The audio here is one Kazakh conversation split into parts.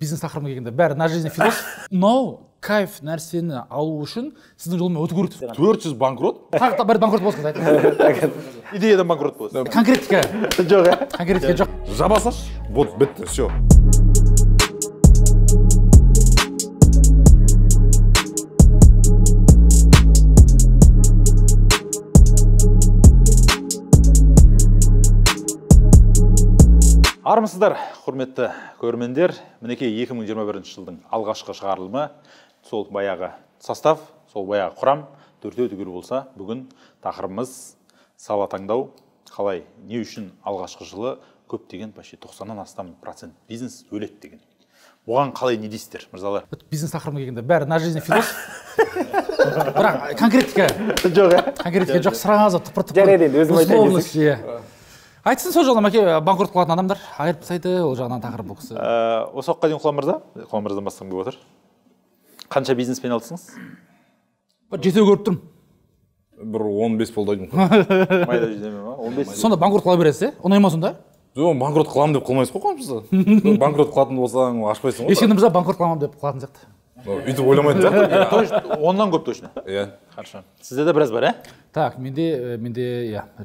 бизнес тақырыбына келгенде бәрі на жизнь философ. Но кайф нәрсені алу үшін сіздің жолымен өту керек. 400 банкрот? Тағы бәрі банкрот болсын дейді. Идеядан банкрот болсын. Конкретика жоқ. Конкретика жоқ. Жабасаш, вот бітті, все. Армысыздар, құрметті көрмендер, мінекей 2021 жылдың алғашқы шығарылымы, сол баяғы состав, сол баяғы құрам, төртеу түгел болса, бүгін тақырымыз сала таңдау, қалай, не үшін алғашқы жылы көп деген, почти 90-нан астам процент бизнес өлет деген. Оған қалай не дейсіздер, мырзалар? Бизнес тақырымы келгенде бәрі на жизнь философ. Бірақ конкретика жоқ. Конкретика жоқ, сразу тыпыр-тыпыр. Айтсын, сол жолдан банкрот қылатын адамдар айырып тастайды, ол жағынан тақырып бұл кісі. Осы уақытқа дейін Құлан мырзадан бастағым келіп отыр. Қанша бизнеспен айналыстыңыз? Жетеу көріп тұрмын. Бір 15 болды деймін. Майда жүдеме ма? 15. Сонда банкрот қыла бересіз, оңай ма сонда? Жоқ, банкрот қыламын деп қылмайсыз ғой, қаншасы? Банкрот қылатын болсаң, ашпайсың ғой. Ешкімді мырза банкрот қыламын деп қылатын сияқты. Үйтіп ойламайтын жақты. Оннан көп точно. Хорошо. Сізде де біраз бар, ә? Так, менде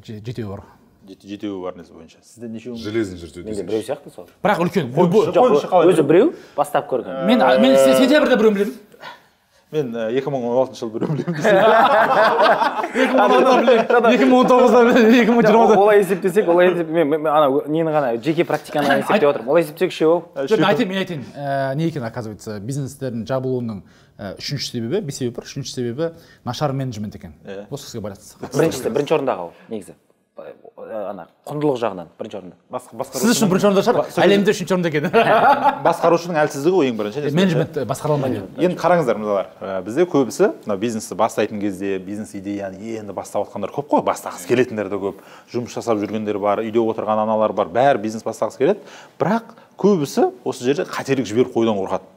жетеу бар. Жетеуі бар несі бойынша. Сізде нешеуі? Железін жүртеуі. Менде біреу сияқты сол. Бірақ үлкен. Өзі біреу бастап көрген. Мен сентябрьде біреу білемін. Мен 2016 жылы біреу білемін. 2019-да білемін. 2020-да. Олай есептесек, мен нені ғана жеке практиканы есептеп отырмын. Олай есептесек, үшеу. Мен айтайын. Не екен, оказывается, бизнестердің жабылуының үшінші себебі, бес себебі бар, үшінші себебі нашар менеджмент екен. Осы сізге байланысты. Құндылық жағынан бірінші орында. Сіз үшін бірінші орында шығар, әлемде үшінші орында кеді. Басқарушының әлсіздігі ғой ең бірінші. Менеджмент басқарылмайды. Енді қараңыздар, мырзалар, бізде көбісі бизнесті бастайтын кезде бизнес идеяны енді бастап отқандар көп қой, бастағысы келетіндер де көп. Жұмыс жасап жүргендер бар, үйде отырған аналар бар, бәрі бизнес бастағысы келеді. Бірақ көбісі осы жерде қателік жіберіп қоюдан қорқады.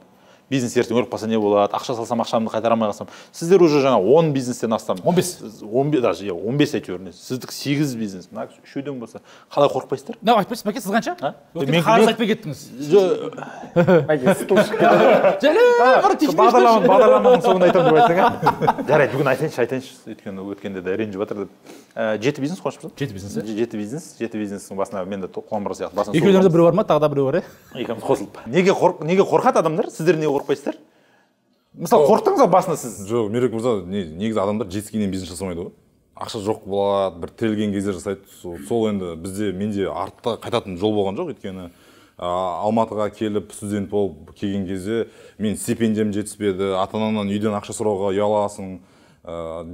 Бизнес ертең өліп қалса не болады, ақша салсам, ақшамды қайтара алмай қалсам. Сіздер уже жаңа 10 бизнестен астам. 15 әйтеуірінен. Сіздік 8 бизнес. Мына үшеуден болса, қалай қорқпайсыздар? Нау, айтпайсыз, Мәке, сіз қанша? Қарыз айтпай кеттіңіз. Мәке, сіз тұлшық кеттіңіз. Жәлі! Бағдарламаның соңында айтам деп айтсаң. Жарайды, бүгін айтайыншы, өткенде де ренжі батыр деп. 7 бизнес қоншымыз? 7 бизнес. 7 бизнес. 7 бизнестің басына мен де қуамыр сияқты. Екеулерде біреу бар ма, тағы да біреу бар, е? Екеуміз қосылып. Неге қорқат адамдар? Сіздер неге қорқпайсыздар? Мысалы, қорқтыңыз басына сіз? Жоқ, Мерек мырза, негізі адамдар жетіскеннен бизнес жасамайды ғой. Ақша жоқ болады, бір тірелген кезде жасайды. Сол енді бізде менде артта қайтатын жол болған жоқ, өйткені Алматыға келіп, студент болып келген кезде мен стипендиям жетіспеді, ата-анамнан үйден ақша сұрауға ұяласың.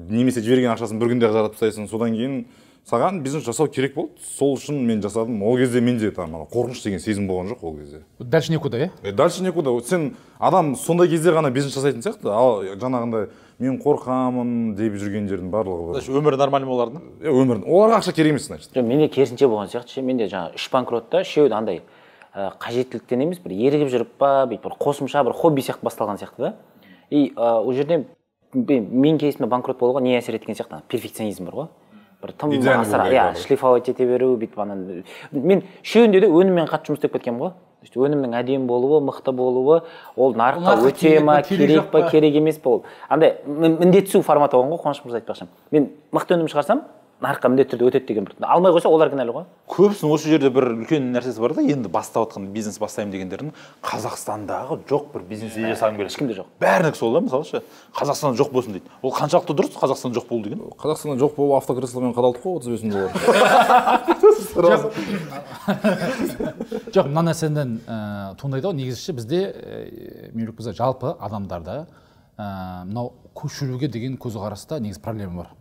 Немесе жіберген ақшасын бір күнде қажарып тастайсың, содан кейін саған бизнес жасау керек болды. Сол үшін мен жасадым. Ол кезде менде қорқыныш деген сезім болған жоқ ол кезде. Дальше некуда, е? Дальше некуда. Сен адам сондай кезде ғана бизнес жасайтын сияқты, ал жаңағындай мен қорқамын деп жүргендердің барлығы. Өмірі нормальный олардың? Өмірі. Оларға ақша керек емес, значит. Менде керісінше болған сияқты. Менде жаңа 3 банкротта үшеуі андай қажеттіліктен емес, бір ерігіп жүріп па, бір қосымша, бір хобби сияқты басталған сияқты да. И ол жерде мен кейсіме банкрот болуға не әсер еткен сияқты, перфекционизм бар ғой. Бір тым асыра, шлифовать ете беру, бүйтіп анан. Мен үшеуінде де өніммен қатты жұмыс істеп кеткенмін ғой. Өнімнің әдемі болуы, мықты болуы, ол нарықта өте ма, керек па, керек емес па ол. Андай міндетсу форматы оған ғой, Қуаныш мырза айтпақшы. Мен мықты өнім шығарсам, нарыққа міндетті түрде өтеді деген бір. Алмай қойса, олар кінәлі ғой. Көбісінің осы жерде бір үлкен нәрсесі бар да, енді бастап отқан бизнес бастаймын дегендердің Қазақстандағы жоқ бір бизнес идея жасағым келеді. Ешкімде жоқ. Бәрінікс ол да, мысалы ше, Қазақстан жоқ болсын дейді. Ол қаншалықты дұрыс Қазақстан жоқ болу деген? Қазақстан жоқ болу автокресломен қадалдық қой $35. Жоқ, мына нәрседен туындайды ғой, негізі бізде мемлекет бізде жалпы адамдарда мынау көшіруге деген көзқараста негізі проблема бар.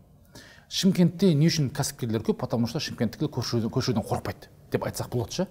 Шымкентте не үшін кәсіпкерлер көп, потому что шымкенттікілер көшіруден қорқпайды деп айтсақ болады.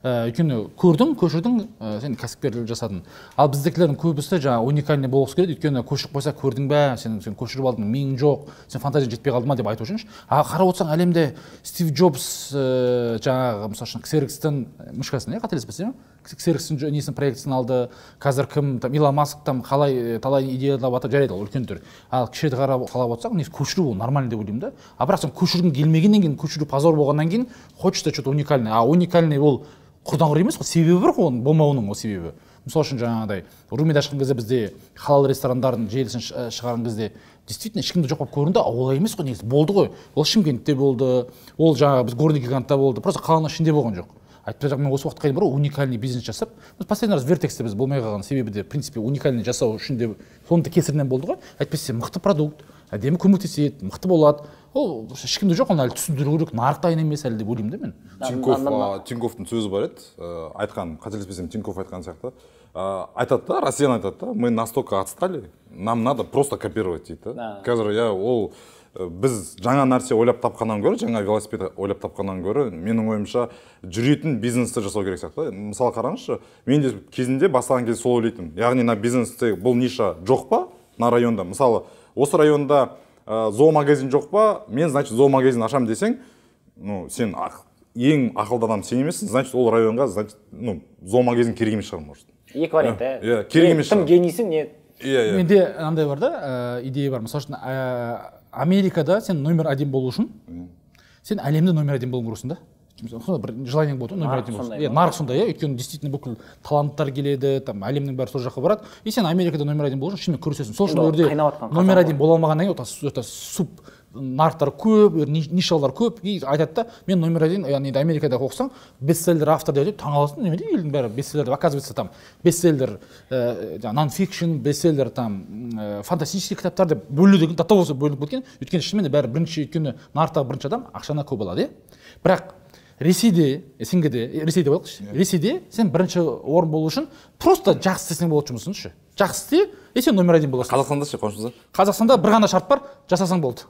Өйткені көрдің, көшірдің, сен кәсіпкерлер жасадың. Ал біздікілердің көбісі жаңа уникальный болғысы келеді, өйткені көшіп қойса көрдің бе, сен көшіріп алдың, мен жоқ, сен фантазияң жетпей қалды ма деп айту үшін. А қарап отырсаң, әлемде Стив Джобс жаңағы мысалы үшін Ксерокстың мышкасын, қателеспесем, Ксерокстың несін проектісін алды, қазір кім, Илон Маск талай идеялап жатыр, жарайды ол үлкен түр. Ал кішіді қарап отырсаң, несі көшіру ол нормальный деп ойлаймын да. А бірақ сен көшіргің келмегеннен кейін, көшіру позор болғаннан кейін, хочется что-то уникальное. А уникальный ол құрдан құры емес, себебі бір қоғын болмауының ол себебі. Мысал үшін жаңағыдай, Румияда шыққан кезде бізде халал ресторандардың желісін шығарған кезде действительно ешкімді жоқ болып көрінді, ол емес қой негізі, болды ғой. Ол Шымкентте болды, ол жаңағы біз горный гигантта болды, просто қаланың ішінде болған жоқ. Айтып жатқан мен осы уақытқа дейін барып уникальный бизнес жасап, біз последний раз Вертексте біз болмай қалған себебі де, в принципе, уникальный жасау үшін де соның да кесірінен болды ғой. Әйтпесе мықты продукт, әдемі көмектеседі, мықты болады. Ол ешкімде жоқ, оны әлі түсіндіру керек, нарықта емес әлі деп ойлаймын да мен. Тиньковтың сөзі бар еді, айтқан, қателеспесем, Тиньков айтқан сияқты. Айтады да, Россияны айтады да, мы настолько отстали, нам надо просто копировать дейді. Қазір я ол біз жаңа нәрсе ойлап тапқаннан көрі, жаңа велосипед ойлап тапқаннан көрі, менің ойымша жүретін бизнесті жасау керек сияқты. Мысалы қараңызшы, мен де кезінде бастаған кезде сол ойлайтын. Яғни на бизнесте бұл ниша жоқ па на районда? Мысалы, осы районда зоомагазин жоқ па, мен, значит, зоомагазин ашам десең, ну, сен ең ақылды адам сен емессің, значит, ол районға, значит, ну, зоомагазин керек емес шығар, может. Екі вариант, иә. Керек емес шығар. Тым генисі не? Иә. Менде андай бар да, идея бар. Мысалы үшін, Америкада сен №1 болу үшін, сен әлемде №1 болуың керексің да? Желание болды, №1 болсын. Нарық сонда, өйткені действительно бүкіл таланттар келеді, әлемнің бәрі сол жаққа барады. И сен Америкада №1 болу үшін, шынымен көрсетесің. Сол үшін өрде №1 бола алмағаннан кейін, суп нарықтар көп, нишалар көп. Айтады да, мен №1, яғни Америкада оқысаң, бестселлер автор деп таңғаласың, немене елдің бәрі бестселлер, оказывается, там бестселлер нон-фикшн, бестселлер там фантастический кітаптар деп бөлінген, до того бөлініп кеткен, өйткені шынымен де бәрі бірінші, өйткені нарықтағы бірінші адам ақшаны көп алады. Бірақ Ресейде, Ресейде сен бірінші орын болу үшін просто жақсы істесең болады жұмысыңшы. Жақсы істе, и сен №1 боласың. Қазақстанда ше, қоншымызда? Қазақстанда бір ғана шарт бар, жасасаң болды.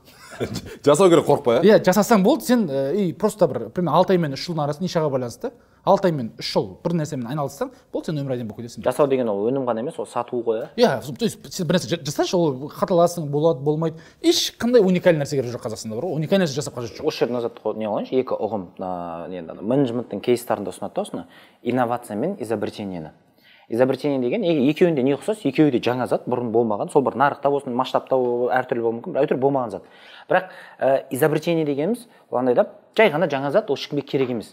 Жасау керек, қорқпай, иә? Иә, жасасаң болды, сен и просто бір, примерно 6 ай мен 3 жылдың арасы нешаға байланысты? 6 ай мен 3 жыл бір нәрсемен айналыссаң, болды, сен №1 болып кетесің. Жасау деген ол өнім ғана емес, ол сату ғой. Иә, то есть сен бір нәрсе жасайсың, ол қаталасың, болады, болмайды. Ешқандай уникальный нәрсе керек жоқ Қазақстанда бар ғой. Уникальный нәрсе жасап қажет жоқ. Осы жерден назад не алайыншы, екі ұғым, менеджменттің кейстарында ұсынады осыны, инновация мен изобретениені. Изобретение деген екеуінде не ұқсас, екеуі де жаңа зат, бұрын болмаған, сол бір нарықта болсын, масштабта әртүрлі болуы мүмкін, әртүрлі болмаған зат. Бірақ изобретение дегеніміз, оландай да, жай ғана жаңа зат, ол шықпай керек емес.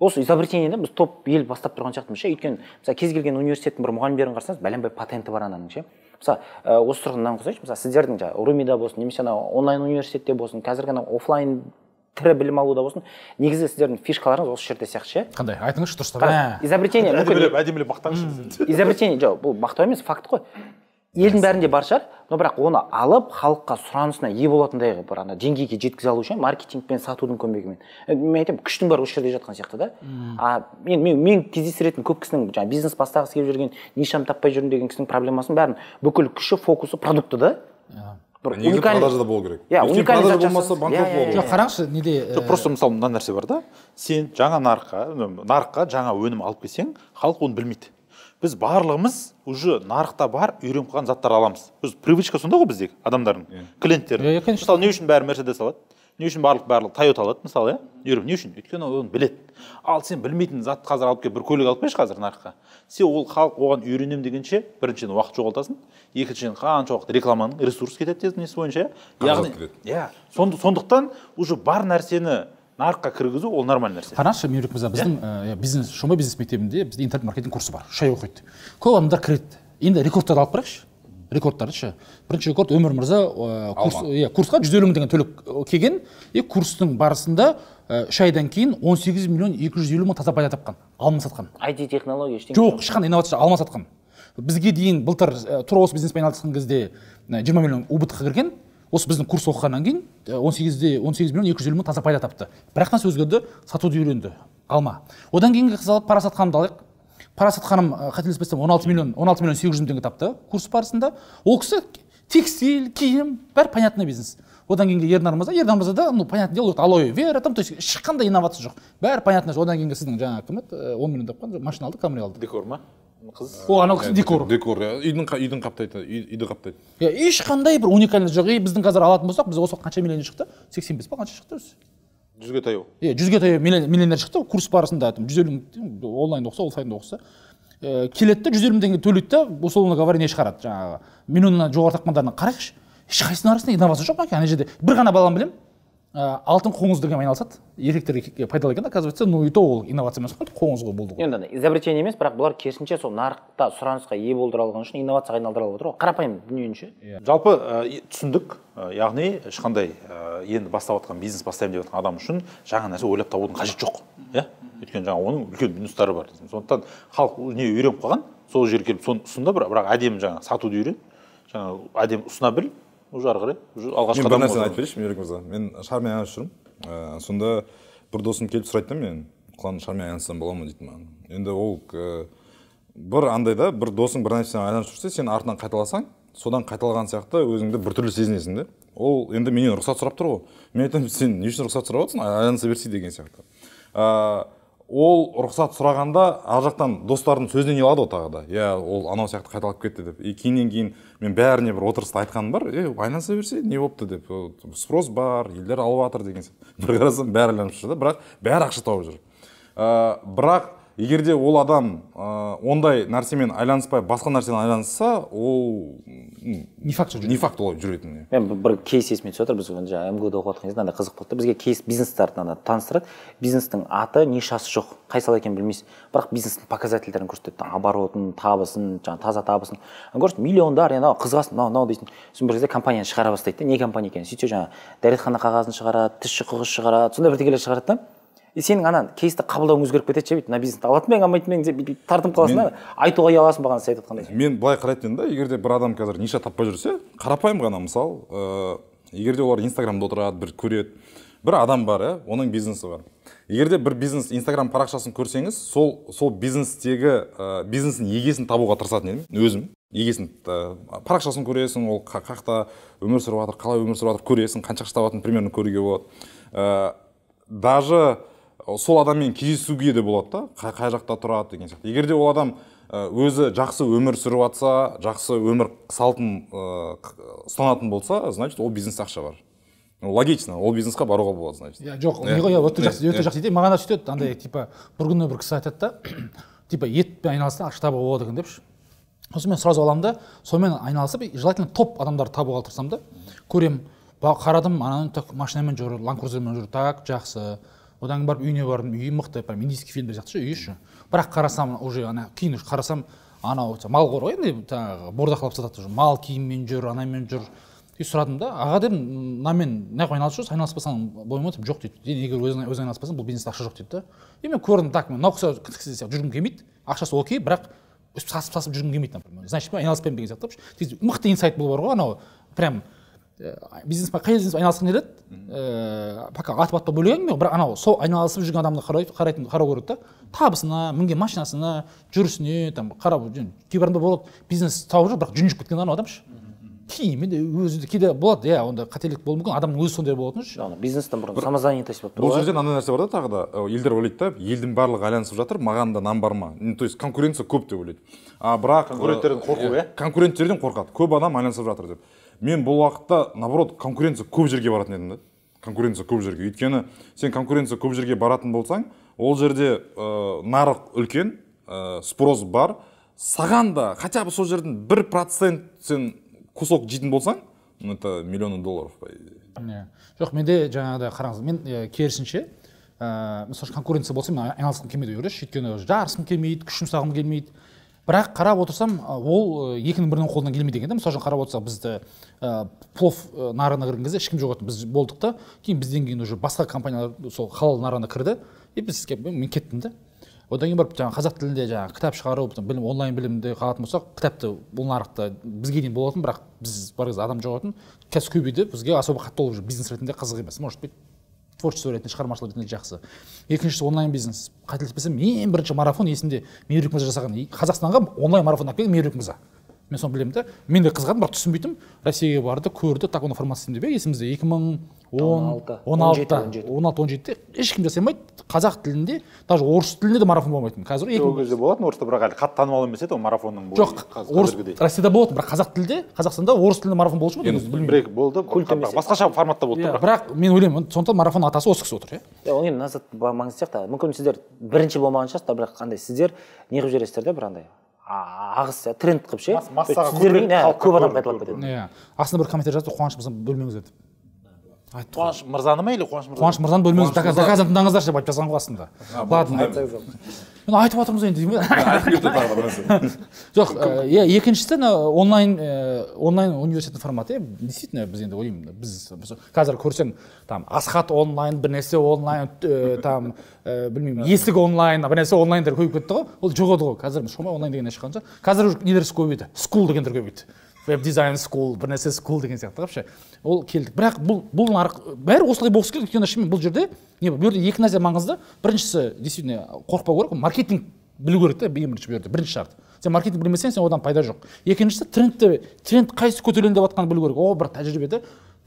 Осы изобретениені біз топ ел бастап тұрған сияқтымыз ше, өйткені, мысалы, кез келген университеттің бір мұғалімдерін қарсаңыз, бәленбай патенті бар ананың ше. Мысалы, осы тұрғыдан қарасаңыз, мысалы, сіздердің жаңа Румияда болсын, немесе онлайн университетте болсын, қазіргі офлайн тірі білім алуда болсын, негізі сіздердің фишкаларыңыз осы жерде сияқты ше. Қандай, айтыңызшы дұрыс табы. Изобретение, әдемілеп мақтаңыз. Изобретение, жоқ, бұл мақтау емес, факт қой. Елдің бәрінде бар шығар, но бірақ оны алып, халыққа сұранысына ие болатындай бір деңгейге жеткізе алу үшін маркетингпен, сатудың көмегімен. Мен айтамын, күштің бар осы жерде жатқан сияқты да. Мен кездесіретін көп кісінің бизнес бастағысы келіп жүрген, нишам таппай жүрмін деген кісінің проблемасын бәрін бүкіл күші, фокусы продукты да. Негізі продажада болу керек. Өйткені продажа болмаса банкрот болады. Просто мысалы мына нәрсе бар да, сен жаңа нарыққа жаңа өнім алып келсең, халық оны білмейді. Біз барлығымыз уже нарықта бар үйреніп қалған заттарды аламыз. Біз привычка сонда ғой біздегі адамдардың, клиенттердің. Мысалы не үшін бәрі Мерседес алады? Не үшін барлық Тойота алады мысалы, не үшін? Өйткені оны біледі. Ал сен білмейтін зат қазір алып кеп бір көлік алып қойшы қазір нарыққа. Сен ол халық оған үйренем дегенше, біріншіден уақыт жоғалтасың, екіншіден қанша уақыт рекламаның ресурс кетеді несі бойынша. Сондықтан уже бар нәрсені нарыққа кіргізу ол нормальный нәрсе. Қарашы, Мейірбек мырза, біздің Shonbay бизнес мектебінде бізде интернет-маркетинг курсы бар. 3 ай оқиды. Көп адамдар кіреді. Енді рекордтарды алып қарайықшы. Рекордтарды ше. Бірінші рекорд Өмір мырза курсқа 150 мың деген төлеп келген, курстың барысында 3 айдан кейін 18 250 000 таза пайда тапқан, алма сатқан. IT технология ештеңе жоқ, ешқандай инновация алма сатқан. Бізге дейін былтыр тура осы бизнеспен айналысқан кезде 20 миллион убытқа кірген. Осы біздің курс оқығаннан кейін 18 250 000 таза пайда тапты. Бірақ та өзгерді, сатуды үйренді, алма. Одан кейінгі қызалып пара сатқанымды алайық. Пара сатқаным, қателеспесем, 16 700 000 теңге тапты курс барысында. Ол кісі текстиль, киім, бәрі понятный бизнес. Одан кейінгі Ернар мырзада, ну, понятное дело, алоэ вера, там, то есть, ешқандай инновация жоқ. Бәрі понятно, одан кейінгі сіздің жаңа кімет, 10 миллион тапқан, машина алды, камера алды. Декор ма? О, анау қыз декор. Декор, үйдің қаптайды, үйді қаптайды. Ешқандай бір уникальный жоқ. Біздің қазір алатын болсақ, біз осы қанша миллион шықты? 85 ба, қанша шықты өзі? 100-ге таяу. 100-ге таяу миллионер шықты, курс барысында айтым. 150 онлайнда оқыса, офлайнда оқыса. Келетті, 150 теңге төлейді, осы оны говорение шығарады. Жаңағы миллионнан жоғары таққандарына қарайықшы. Ешқайсының арасында инновация жоқ, бір ғана балам білем. алтын қоңыз деген айналысады. Еркектерге пайдалы екен, оказывается, но и то ол инновация емес, қоңыз ғой болды. Енді изобретение емес, бірақ бұлар керісінше сол нарықта сұранысқа ие болдыра алған үшін инновацияға айналдыра алып отыр. Қарапайым дүниенше. Жалпы түсіндік, яғни ешқандай енді бастап отқан бизнес бастаймын деп отқан адам үшін жаңа нәрсе ойлап табудың қажеті жоқ. Иә? Өйткені жаңа оның үлкен минустары бар. Сондықтан халық не үйреніп қалған, сол жерге келіп соны ұсында, бірақ әдемі жаңа сатуды үйрен, жаңа әдемі ұсына біл. Уже арғыры, уже алғашқы адам болды. Мен шармен ән үшірім. Сонда бір досым келіп сұрайтын мен, Құлан шармен әністен бола ма дейтін маған. Енді ол бір андайда бір досың бір нәрсені айналып жүрсе, сен артынан қайталасаң, содан қайталаған сияқты өзіңді біртүрлі сезінесің де. Ол енді менен рұқсат сұрап тұр ғой. Мен айтамын, сен не үшін рұқсат сұрап отырсың, айналыса берсе деген сияқты. Ол рұқсат сұрағанда ар жақтан достардың сөзінен елады ғой тағы да. Иә, ол анау сияқты қайталап кетті деп. Кейіннен кейін мен бәріне бір отырыста айтқаным бар. Айналыса берсе не болыпты деп. Спрос бар, елдер алып жатыр деген сияқты. Бір қарасам бәрі ілініп шықты, бірақ бәрі ақша тауып жүр. Бірақ егерде ол адам ондай нәрсемен айланыспай басқа нәрсемен айланысса, ол не факт болып жүретін. Мен бір кейс есіме түсіп отыр, біз жаңа МГУ-да оқып жатқан кезде мынандай қызық болды. Бізге кейс бизнестерді таныстырады. Бизнестің аты, не шасы жоқ, қайсысы екенін білмейсіз. Бірақ бизнестің показательдерін көрсетеді. Оборотын, табысын, жаңа таза табысын. Көрсетеді, миллиондар, мынау қызығасың, мынау дейсің. Сосын бір кезде компанияны шығара бастайды. Не компания екенін? Сөйтсе жаңа дәретхана қағазын шығарады, тіс қағазын шығарады. Сондай бірдеңелер шығарады. Сенің ана кейсті қабылдауың өзгеріп кетеді ше, мына бизнесті алатын ба ең, алмайтын ба ең деп тартынып қаласың, айтуға ұяласың ба сіз айтып жатқандай. Мен былай қарайтын едім да, егер де бір адам қазір ниша таппай жүрсе, қарапайым ғана мысал, егер де олар инстаграмда отырады, бір көреді, бір адам бар, оның бизнесі бар. Егер де бір бизнес инстаграм парақшасын көрсеңіз, сол бизнестегі бизнестің егесін табуға тырысатын едім өзім. Егесін парақшасын көресің, ол қақта өмір сүріп жатыр, қалай өмір сүріп жатыр көресің, қанша ақша табатынын примерно көруге болады. Даже сол адаммен кездесуге де болады да, қай жақта тұрады деген сияқты. Егер де ол адам өзі жақсы өмір сүріп жатса, жақсы өмір салтын ұстанатын болса, значит, ол бизнес ақша бар. Логично, ол бизнесқа баруға болады, значит. Жоқ, өте жақсы дейді, маған да сөйтеді, андай, типа, бір күні бір кісі айтады да, типа, етпен айналысып ақша табуға болады екен депші. Сосын мен сразу аламын да, сонымен айналысып, желательно топ адамдарды табуға тырысам да, көрем, қарадым, ананың машинамен жүр, ланкрузермен жүр, так, жақсы. Одан барып үйіне бардым, үйі мықты, индийский фильмдер сияқты ше, үй іші. Бірақ қарасам, уже кейін қарасам, анау мал қор ғой, енді бордақылап сатады жүр, мал киіммен жүр, анамен жүр. И сұрадым да, аға дедім, намен неғып айналысып жүрсің, айналыспасаң болмай ма деп, жоқ дейді. Егер өзің айналыспасаң, бұл бизнесте ақша жоқ дейді да. И мен көрдім, так, мен науқаса жүргім келмейді, ақшасы окей, бірақ сасып жүргім келмейді, например. Значит, мен айналыспаймын деген сияқты. Мықты инсайт бұл бар ғой, анау прям қай бизнес айналысқың келеді, пока атып-атпа бөлген ме, бірақ анау сол айналысып жүрген адамды қарау көреді, табысына, мінген машинасына, жүрісіне, қарап, кейбірінде болып, бизнес тауып жүр, бірақ жүнжіп кеткен анау адамшы. Кейімен де өзі кейде болады, онда қателік болуы мүмкін, адамның өзі сондай болатын үшін. Бизнестен бұрын самозанятость болып тұр. Бұл жерден андай нәрсе бар да, тағы да, елдер ойлайды да, елдің барлығы айланысып жатыр, маған да нан бар ма. То есть конкуренция көп деп ойлайды. Бірақ конкуренттерден қорқады. Көп адам айланысып жатыр деп. Мен бұл уақытта, наоборот, конкуренция көп жерге баратын едім да. Конкуренция көп жерге. Өйткені, сен конкуренция көп жерге баратын болсаң, ол жерде нарық үлкен, спрос бар. Саған да, хотя бы сол жердің 1% сен кусок жейтін болсаң, это миллионы долларов. Жоқ, менде жаңағыда қараңыз. Мен керісінше, мысалы, конкуренция болса, мен айналысқым келмейді өреш. Өйткені, жарысым келмейді, күшім сағым келмейді. Бірақ қарап отырсам, ол екінің бірінің қолынан келмейді екен. Мысалы, қарап отырсам, бізді плов нарығына кірген кезде ешкім жоқ еді. Біз болдық та, кейін бізден кейін уже басқа компаниялар сол халал нарығына кірді. Мен кеттім да. Одан кейін барып қазақ тілінде кітап шығару, онлайн білімді қалатын болсақ, кітапты бұл нарықта бізге дейін болатын, бірақ біз бар кезде адам жоқ еді. Қазір көбейді, бізге особо қатты болып жүр, бизнес ретінде қызық емес. Может быть, творчество ретінде, шығармашылық ретінде жақсы. Екіншісі онлайн бизнес. Қателеспесем, ең бірінші марафон есімде Мейірбек мырза жасаған. Қазақстанға онлайн марафон әкелген Мейірбек мырза. Мен соны білемін де, мен де қызғадым, бірақ түсінбейтім. Россияға барды, көрді, так оның формасы есімде бе, есімізде 2016-17-те ешкім жасамайды, қазақ тілінде, даже орыс тілінде де марафон болмайтын. Ол кезде болатын, орыста бірақ әлі қатты танымал емес еді, ол марафонның бойы. Жоқ, Россияда болатын, бірақ қазақ тілде, Қазақстанда орыс тілінде марафон болушы ма? Білмеймін, болды, басқаша форматта болды. Бірақ мен ойлаймын, сондықтан марафон атасы осы кісі отыр. Оның енді назат маңызы сияқты, мүмкін сіздер бірінші болмаған шығарсыздар, бірақ қандай сіздер неғып жүресіздер де бір андай ағыс тренд қып ше, сіздерге көп адам қайталап кетеді. Астында бір комментарий жазды, Қуаныш мырза бөлмеңіз деп. Қуаныш Мырзаны ма или Қуаныш Мырзаны? Қуаныш Мырзаны бөлмеңіз, доказатындаңыздаршы деп айтып жасаған қыласында. Ладно, айтып отырмыз енді. Жоқ, екіншісі онлайн университет форматы. Действительно, біз енді ойлаймын, біз қазір көрсең, асхат онлайн, бірнесе онлайн, білмеймін, есік онлайн, бірнесе онлайндер көбейіп кетті ғой. Ол жоқ еді ғой, қазір Shonbay онлайн дегенде шыққанша. Қазір нелер көбейді, school дегендер көбейді. Веб-дизайн school, бірнесе school деген сияқты қапшы. Ол келдік. Бірақ бұл нарық, бәрі осылай болғысы келді, өйткені шынымен бұл жерде екі нәрсе маңызды. Біріншісі, действительно, қорқпау керек, маркетинг білу керек те, ең бірінші шарт. Сен маркетинг білмесең, сен одан пайда жоқ. Екіншісі, тренд қайсы көтеріледі деп жатқанын білу керек. О, бір тәжірибеде,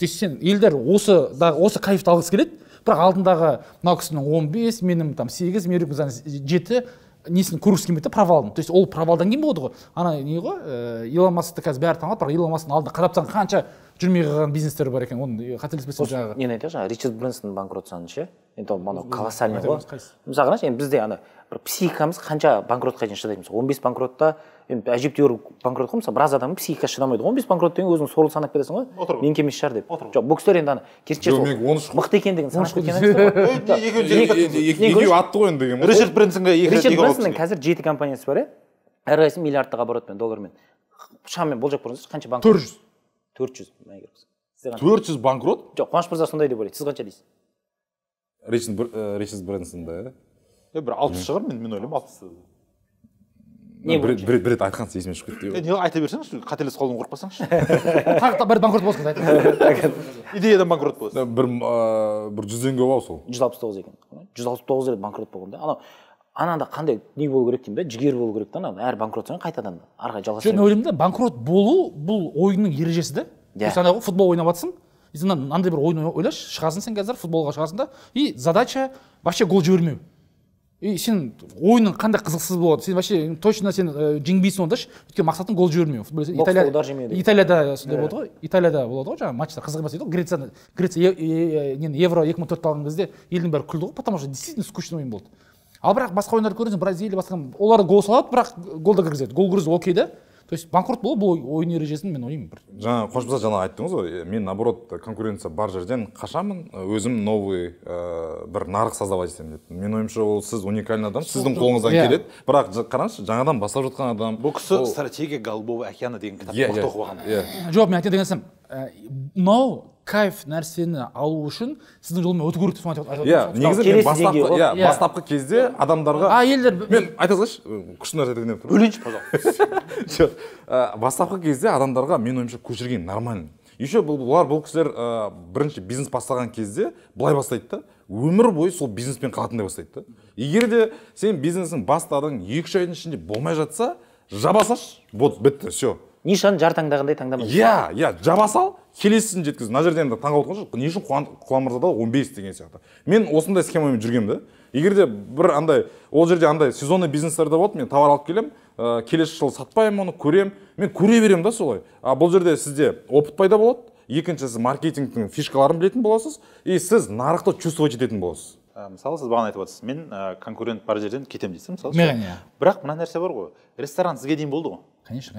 сен елдер осы кайфты алғысы келеді, бірақ алдындағы мынау кісінің 15, менің 8, менің 7 несін көргісі келмейді, провалдың. То есть ол провалдан кейін болды ғой. Ана не ғой, Илон Маскты қазір бәрі танылады, бірақ Илон Маскты алдында қадап тұрған қанша жүрмей қалған бизнестері бар екен. Оны қателеспесем жаңағы. Нені айтайық жаңағы Ричард Брэнсонның банкрот саны ше? Енді мынау колоссальный ғой. Мысалға қарашы, енді бізде ана бір психикамыз қанша банкротқа дейін шыдайды мысалы. 15 банкротта енді әжептәуір банкрот қой мысалы, біраз адамның психикасы шыдамайды. 15 банкрот деген өзің сорлы санап кетесің ғой. Мен кемес шығар деп. Жоқ, бұл кісілер енді ана керісінше сол мықты екендігін санап кеткен. Ричард Брэнсонның қазір 7 компаниясы бар, әрқайсысы миллиардтық оборотпен, доллармен. Шаммен болжап көріңіз, қанша банкрот? 400. 400. 400 банкрот? Жоқ, Қуаныш мырза сондай деп ойлайды. Сіз қанша дейсіз? Ричард Брэнсонда бір 60 шығыр, мен ойлаймын 60. Бір рет айтқан есіме түсіп кетті. Айта берсеңізші, қателесіп қалуын қорықпасаңызшы. Тағы бәрі банкрот болсын айтты. Идеядан банкрот болсын. Бір 100-ден көп ау сол. 169 екен. 169 рет банкрот болғанда. Анау анада қандай не болу керек деймін бе, жігер болу керек та, әр банкрот соң қайтадан арқа жалғасып. Мен ойлаймын да, банкрот болу бұл ойынның ережесі де. Сен футбол ойнап жатсың, сен андай бір ойын ойлашы, шығасың сен қазір футболға шығасың да, и задача вообще гол жібермеу. И сен ойынның қандай қызықсыз болады, сен вообще точно сен жеңбейсің ондашы, өйткені мақсатың гол жібермеу. Италияда сондай болды ғой, Италияда болады ғой жаңағы матчтар қызық емес еді ғой. Греция евро 2004 алған кезде елдің бәрі күлді ғой, потому что действительно скучный ойын болды. Ал бірақ басқа ойындарды көресің, Бразилия басқа, олар гол салады, бірақ голды кіргізеді. Гол кіргізу окей да. То есть банкрот болып, бұл ойын ережесін мен ойым бір. Жаңа Қуаныш мырза жаңа айттыңыз ғой, мен наоборот конкуренция бар жерден қашамын, өзім новый бір нарық создавать етемін деп. Мен ойымша ол сіз уникальный адам, сіздің қолыңыздан келеді, бірақ қараңызшы жаңадан бастап жатқан адам. Бұл кісі стратегия голубого океана деген кітапты оқып алған. Жоқ, мен айтайын дегенім, мынау кайф нәрсені алу үшін сіздің жолымен өту керек деп соны айтып отырмын. Иә, бастапқы кезде адамдарға мен айта салайыншы, күшті нәрсе деп тұрмын. Өлеңші, пожалуйста. Бастапқы кезде адамдарға мен ойымша көшірген нормально. Еще бұл кісілер бірінші бизнес бастаған кезде былай бастайды да, өмір бойы сол бизнеспен қалатындай бастайды да. Егер де сен бизнесін бастадың 2-3 айдың ішінде болмай жатса, жабасаш, вот бітті, все. Нишан жар таңдағандай таңдамайды. Иә, жабасал, келесісін жеткізді. Мына жерде енді таңғалып отырған жоқ, нешін Қуаныш мырзада 15 деген сияқты. Мен осындай схемамен жүргем да. Егер де бір андай, ол жерде андай сезонный бизнестерде болды, мен товар алып келем, келесі жылы сатпаймын оны, көрем. Мен көре берем да солай. А бұл жерде сізде опыт пайда болады. Екіншісі маркетингтің фишкаларын білетін боласыз, и сіз нарықты чувствовать ететін боласыз. Мысалы, сіз бағана айтып отырсыз, мен конкурент бар жерден кетем дейсіз, мысалы. Бірақ мына нәрсе бар ғой, ресторан сізге дейін болды ғой. Сіз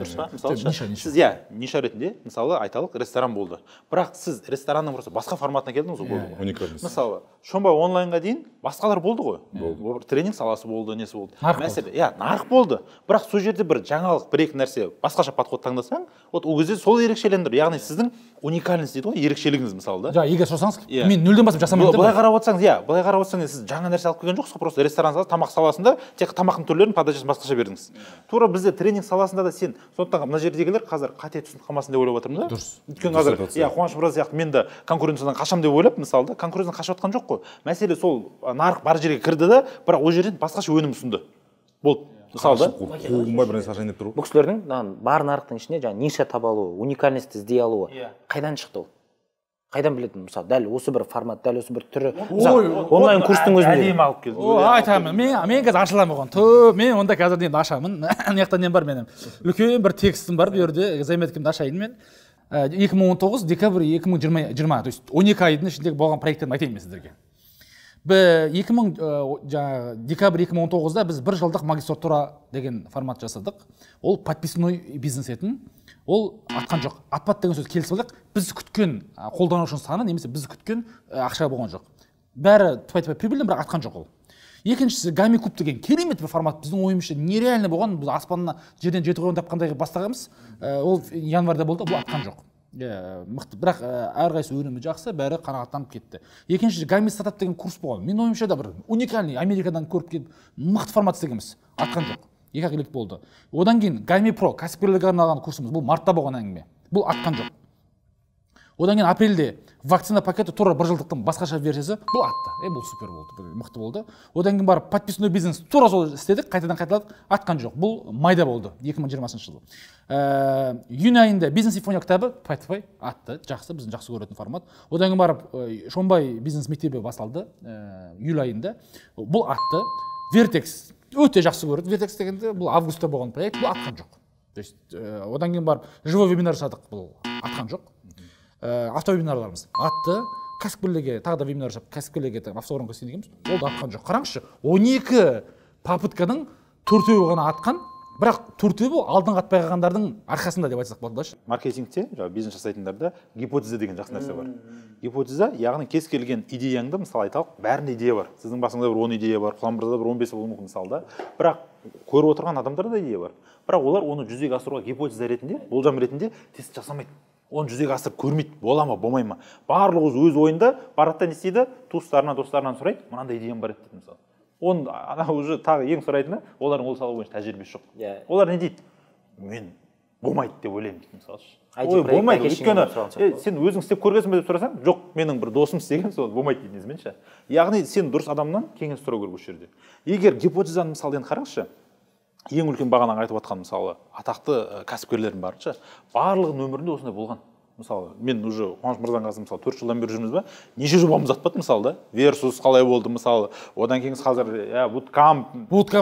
ниша ретінде, мысалы, айталық ресторан болды. Бірақ сіз ресторанның басқа форматына келдіңіз ғой. Мысалы, Shonbay онлайнға дейін басқалар болды ғой. Тренинг саласы болды, несі болды. Нарық болды. Бірақ сол жерде бір жаңалық, бір-екі нәрсе басқаша подход таңдасаң, ол кезде сол ерекшелендір. Яғни сіздің уникальность дейді ғой, ерекшелігіңіз мысалы. Егер шорсаңыз, мен нөлден басып жасамаймын. Былай қарап отырсаңыз, былай қарап отырсаңыз, сіз жаңа нәрсе алып келген жоқсыз, просто ресторан саласы, тамақ саласында тек тамақтың түрлерін подачасын басқаша бердіңіз. Тура бізде тренинг саласында да сен, сондықтан мына жердегілер қазір қате түсініп қалмасын деп ойлап отырмын да. Дұрыс. Өйткені қазір, Қуаныш мырза сияқты мен де конкуренциядан қашам деп ойлап, мысалы да, конкуренциядан қашып жатқан жоқ қой. Мәселе сол нарық бар жерге кірді да, бірақ ол жерден басқаша өнім ұсынды. Болды. Қуғынбай бір нәрсе ашайын деп тұр ғой. Бұл кісілердің бар нарықтың ішінде жаңа ниша таба алуы, уникальность іздей алуы қайдан шықты ол? Қайдан білетін, мысалы, дәл осы бір формат, дәл осы бір түрі онлайн курстың өзінде. Әдейім алып келді. Айтамын, мен қазір ашыламын оған. Мен онда қазір дейін ашамын. Неқтан нем бар менің? Үлкен бір текстім бар, бүйірде займеткімді ашайын мен. 2019 декабрь 2020, то есть 12 айдың ішіндегі болған проекттерін айтайын сіздерге. Декабрь 2019-да біз бір жылдық магистратура деген формат жасадық. Ол подписной бизнес етін ол атқан жоқ. Атпады деген сөз келісіп алдық, біз күткен қолданушының саны немесе біз күткен ақша болған жоқ. Бәрі тіпай-тіпай пибілден, бірақ атқан жоқ ол. Екіншісі гамикуб деген керемет бір формат, біздің ойымызша нереально болған, біз аспанына жерден жеті қойын тапқандай бастағанбыз. Ол январьда болды, бұл атқан жоқ. Мықты, бірақ әрқайсы өнімі жақсы, бәрі қанағаттанып кетті. Екіншісі гамми стартап деген курс болған. Мен ойымша да бір уникальный, Америкадан көріп келіп, мықты формат істегенбіз, атқан жоқ. Екі-ақ болды. Одан кейін Гайми Про кәсіпкерлерге арналған курсымыз, бұл мартта болған әңгіме. Бұл атқан жоқ. Одан кейін апрельде вакцина пакеті тура бір жылдықтың басқаша версиясы, бұл атты. Бұл супер болды, мықты болды. Одан кейін барып подписной бизнес тура сол істедік, қайтадан-қайталадық, атқан жоқ. Бұл майда болды 2020 жылы. Июнь айында бизнес симфония кітабы пай-пай атты, жақсы, біздің жақсы көретін формат. Одан кейін барып Shonbay бизнес мектебі басталды июль айында. Бұл атты. Вертекс өте жақсы көреді. Вертекс дегенде бұл августта болған проект, бұл атқан жоқ. То есть одан кейін барып живой вебинар жасадық, бұл атқан жоқ. Автовебинарларымыз атты, кәсіпкерлерге тағы да вебинар жасап, кәсіпкерлерге автоорынға сенегенбіз, ол да атқан жоқ. Қараңызшы, 12 попытканың төртеуі ғана атқан, бірақ төртеуі алдын атпай қалғандардың арқасында деп айтсақ болады да. Маркетингте, бизнес жасайтындарда гипотеза деген жақсы нәрсе бар. Гипотеза, яғни кез келген идеяңды, мысалы айталық, бәрінде идея бар. Сіздің басыңызда бір 10 идея бар, құланбырда бір 15 болуы мүмкін мысалы. Бірақ көріп отырған адамдарда идея бар. Бірақ олар оны жүзеге асыруға гипотеза ретінде, болжам ретінде тест жасамайды. Оны жүзеге асырып көрмейді, бола ма, болмай ма. Барлығы өз ойында баратта не істейді, туыстарынан сұрайды, мынандай идеям бар еді мысалы. Оны уже тағы ең сұрайтыны, олардың ол сала бойынша тәжірибесі жоқ. Олар не дейді? Мен болмайды деп ойлаймын дейді мысалы. Ой, болмайды, өйткені, сен өзің істеп көргенсің бе деп сұрасаң, жоқ, менің бір досым істеген, сол болмайды дейміз менше. Яғни сен дұрыс адамнан кеңес сұрау керек осы жерде. Егер гипотезаны мысалы қараңызшы, ең үлкен бағанаң айтып отқан мысалы, атақты кәсіпкерлердің барынша, барлығының өмірінде осындай болған. Мысалы, мен уже Қуаныш мырзаңызды мысалы 4 жылдан бері жүрміз ба, неше жобамыз атпады мысалы да, версус қалай болды мысалы, одан кейінгі қазір буткам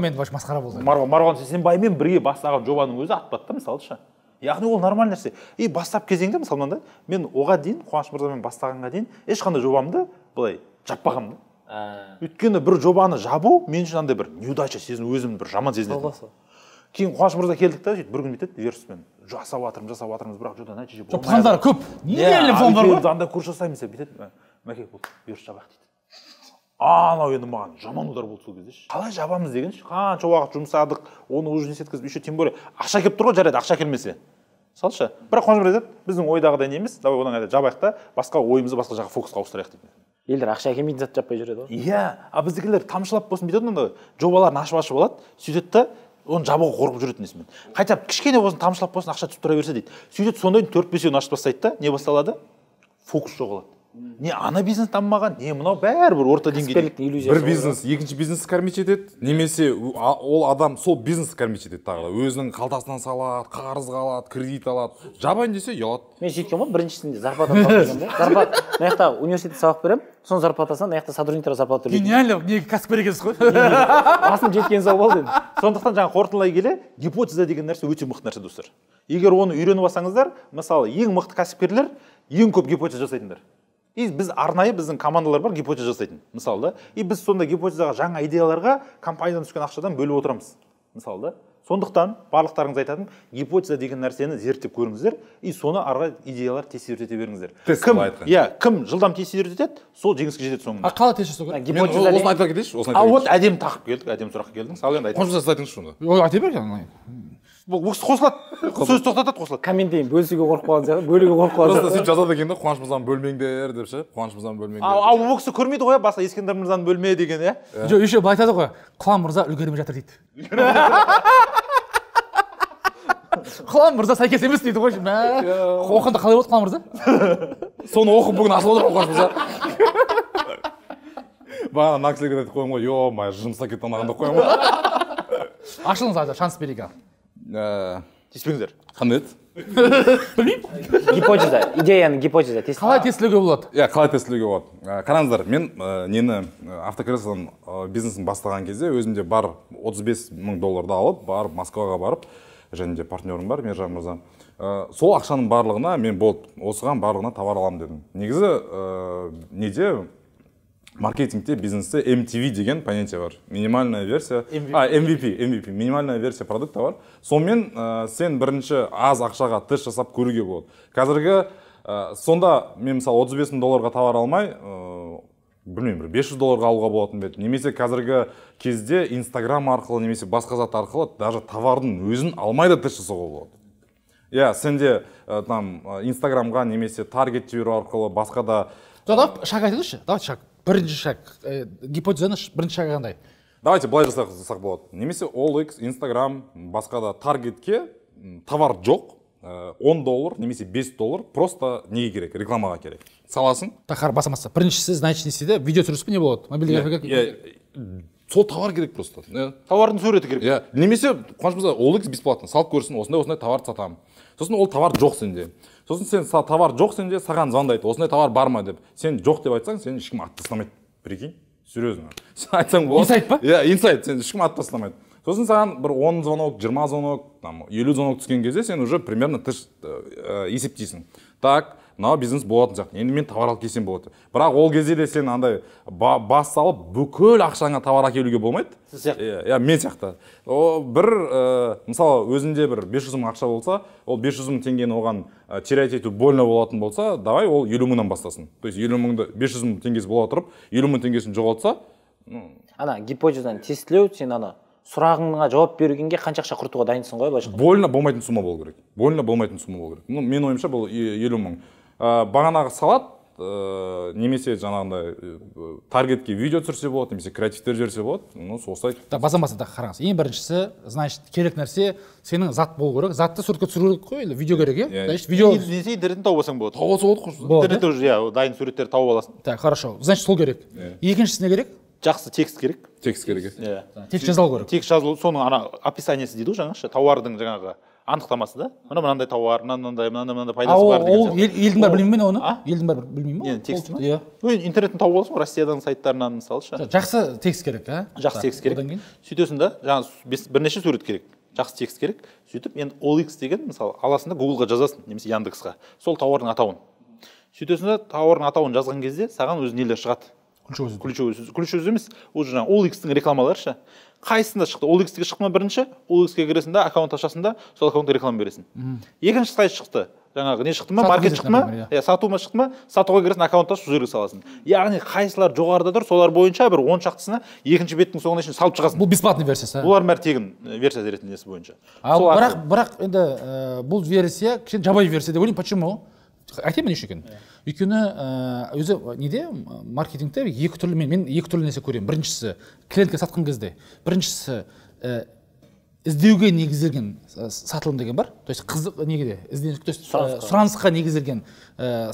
енді баш масқара болды. Марғұлан Сейсенбаймен бірге бастаған жобаның өзі атпады мысалыша. Яғни ол нормаль нәрсе. И бастап кезеңде мысалы да, мен оған дейін Қуаныш мырзамен бастағанға дейін ешқандай жобамды былай жаппағанмын. Өйткені бір жобаны жабу мен үшін андай бір неудача сезіну, өзімді бір жаман сезінетінмін. Кейін Қуаныш мырза келдік та, бір күн бітеді версуспен. Жасап жатырмыз, бірақ жода нәтиже болмайды. Қандар көп. Нелі фон бар ғой? Анда курс жасаймыз деп бітеді. Мәкек болды, версус жабақ дейді. Анау енді маған жаман удар болды сол кезде. Қалай жабамыз дегенше, қанша уақыт жұмсадық, оны уже не сеткізіп, еще тем более ақша келіп тұр ғой, жарайды, ақша келмесе. Салшы. Бірақ Қуаныш мырза айтады, біздің ойдағыдай неміз, давай одан қайда жабайық та, басқа ойымызды басқа жаққа фокусқа ауыстырайық дейді. Елдер ақша әкелмейтін зат жаппай жүреді ғой. Иә, а біздікілер тамшылап болсын бүйтеді ғой, жобаларын ашып-ашып алады, сөйтеді та, оны жабығы қорқып жүретін несімен. Қайтап, кішкене болсын, тамшылап болсын, ақша түсіп тұра берсе дейді. Сөйтеді, сонда 4-5 ашып бастайды да, не басталады? Фокус жоғалады. Не ана бизнес дамымаған, не мынау бәрі бір орта деңгейде. Бір бизнес, екінші бизнес кормить етеді, немесе ол адам сол бизнес кормить етеді тағы да. Өзінің қалтасынан салады, қарызға алады, кредит алады. Жабайын десе, ұялады. Мен сөйткен ғой, біріншісінде зарплатаны алып жүргенде. Зарплата, мен жақта университетте сабақ берем. Сон зарплатасынан аяқта сотрудниктер зарплата төлейді. Гениально, не кәсіпкер екенсіз ғой. Басым жеткен сау болды. Сондықтан жаңа қорытындылай келе, гипотеза деген нәрсе өте мықты нәрсе достар. Егер оны үйреніп алсаңыздар, мысалы, ең мықты кәсіпкерлер ең көп гипотеза жасайтындар. И біз арнайы біздің командалар бар гипотеза жасайтын, мысалы да. И біз сонда гипотезаға жаңа идеяларға компаниядан түскен ақшадан бөліп отырамыз, мысалы да. Сондықтан барлықтарыңыз айтатын, гипотеза деген нәрсені зерттеп көріңіздер, и соны арғы идеялар тез зерттете беріңіздер. Кім жылдам тез зерттетеді, сол жеңіске жетеді соңында. Қалай тез зерттеу керек? Осыны айта кетейінші. А вот әдемі тақып келдік, әдемі сұраққа келдің. Сал енді айта. Қосылса айтыңыз шуны. Ой, айта бер жаңа. Қосылады. Сөз тоқтатады, қосылады. Комментейін, бөлісуге қорқып қалған сияқты, бөлуге қорқып қалған. Просто сөйтіп жазады екен де, Қуаныш мырзаны бөлмеңдер деп ше, Қуаныш мырзаны бөлмеңдер. Ал ол кісі көрмейді ғой, басқа Ескендір мырзаны бөлме деген, иә? Жоқ, еще былай айтады ғой, Қылан мырза үлгермей жатыр дейді. Қылан мырза сәйкес емес дейді ғой. Оқында қалай болды Қылан мырза? Соны оқып бүгін асыл отырып Қуаныш мырза. Бағана мына кісілерге айтып қойым ғой, е-мае, жұмыстан кетіп анағанда қойым ғой. Ашылыңыз айда, шанс берейік ал. Тестілеңіздер. Қандай еді? Білмеймін. Гипотеза, идеяның гипотеза. Қалай тестілеуге болады? Иә, қалай тестілеуге болады. Қараңыздар, мен нені автокреслоның бизнесін бастаған кезде өзімде бар 35 000 долларды алып, барып Москваға барып, және де партнерім бар, Мержан мырза. Сол ақшаның барлығына мен болды, осыған барлығына товар алам дедім. Негізі, неде маркетингте, бизнесте MTV деген понятие бар. Минимальная версия, MVP, минимальная версия продукта бар. Сонымен сен бірінші аз ақшаға тіс жасап көруге болады. Қазіргі сонда мен мысалы $35 товар алмай, білмеймін, $500 алуға болатын бе. Немесе қазіргі кезде Instagram арқылы, немесе басқа зат арқылы даже товардың өзін алмай да тіс жасауға болады. Иә, сенде там Instagramға немесе таргет жіберу арқылы басқа да. Давай шаг айтыңызшы, давай шаг. Бірінші шаг, гипотезаны бірінші шаг қандай? Давайте былай жасақ болады. Немесе OLX, Instagram, басқа да таргетке товар жоқ, $10 немесе $5 просто неге керек, рекламаға керек. Саласын. Тақар басамаса. Біріншісі, значит, неседі, видео түсірісі не болады? Мобильдік графика. Сол товар керек просто. Товардың суреті керек. Немесе, қуаныш мырза, OLX бесплатно, салып көрсін, осындай товар сатамын. Сосын ол товар жоқ сенде. Сосын сен товар жоқ сенде, саған звондайды, осындай товар бар ма деп. Сен жоқ деп айтсаң, сен ешкім ат тастамайды. Прикинь, серьезно. Сен айтсаң болады. Инсайт па? Иә, инсайт, сен ешкім ат тастамайды. Сосын саған бір 10 звонок, 20 звонок, 50 звонок түскен кезде сен уже примерно есептейсің. Так, мынау бизнес болатын сияқты. Енді мен товар алып келсем болады. Бірақ ол кезде де сен андай бас салып, бүкіл ақшаңа товар әкелуге болмайды. Сіз сияқты. Иә, мен сияқты. Бір, мысалы, өзінде бір 500 мың ақша болса, ол 500 мың теңгені оған терять ету больно болатын болса, давай ол 50 мыңнан бастасын. То есть 50 мыңды 500 мың теңгесі бола тұрып, 50 мың теңгесін жоғалтса, ана гипотезаны тестілеу, сен ана сұрағыңға жауап бергенге қанша ақша құртуға дайынсың ғой былайша? Больно болмайтын сумма болу керек. Больно болмайтын сумма болу керек. Мен ойымша бұл 50 мың. Бағанағы салат, немесе жаңағында таргетке видео түсірсе болады, немесе креативтер жіберсе болады, сол сайт. Басамаса да қараңыз. Ең біріншісі, значит, керек нәрсе, сенің зат болу керек. Затты суретке түсіру керек қой, видео керек, иә? Видео іздесе интернеттен тауып алсаң болады. Тауып алса болады. Интернетте уже дайын суреттерді тауып аласың. Так, хорошо. Значит, сол керек. Екіншісі не керек? Жақсы текст керек. Текст керек. Текст жазылу керек. Текст жазылу, соның ана описаниесі дейді ғой жаңағы, тауардың жаңағы анықтамасы да. Мынандай тауар, мынандай пайдасы бар деген сияқты. Ал елдің бәрі білмеймін оны? Елдің бәрі білмеймін ба? Текст. Иә. Интернеттен тауып аласың, Россиядан сайттарынан мысалы. Жақсы текст керек, а? Жақсы текст керек. Сөйтесің да, жаңағы бірнеше сурет керек. Жақсы текст керек. Сөйтіп, енді OLX деген мысалы аласың да Google-ға жазасың, немесе Яндексқа. Сол тауардың атауын. Сөйтесің да, тауардың атауын жазған кезде саған өз нелер шығады. Ключ өзі емес, ол жаңа OLX-тің рекламалары қайсында шықты? OLX-тіге шықты ма бірінші? OLX-ке кіресің да, аккаунт ашасың да, сол аккаунтқа реклама бересің. Екінші қай шықты? Жаңағы не шықты ма? Маркет шықты ма? Сату ма шықты ма? Сатуға кіресің, аккаунт ашып жерге саласың. Яғни қайсылар жоғарыда тұр, солар бойынша бір 10 шақтысына екінші беттің соңына шейін салып шығасың. Бұл бесплатный версиясы. Бұлар мәртегін версия ретіндесі бойынша. Бірақ енді бұл версия кішкене жабайы версия деп ойлаймын. Почему? Айтайын мен үшін екен. Өйткені өзі неде маркетингте екі түрлі мен екі түрлі нәрсе көремін. Біріншісі клиентке сатқан кезде, біріншісі іздеуге негізделген сатылым деген бар. То есть қызық негізде, сұранысқа негізделген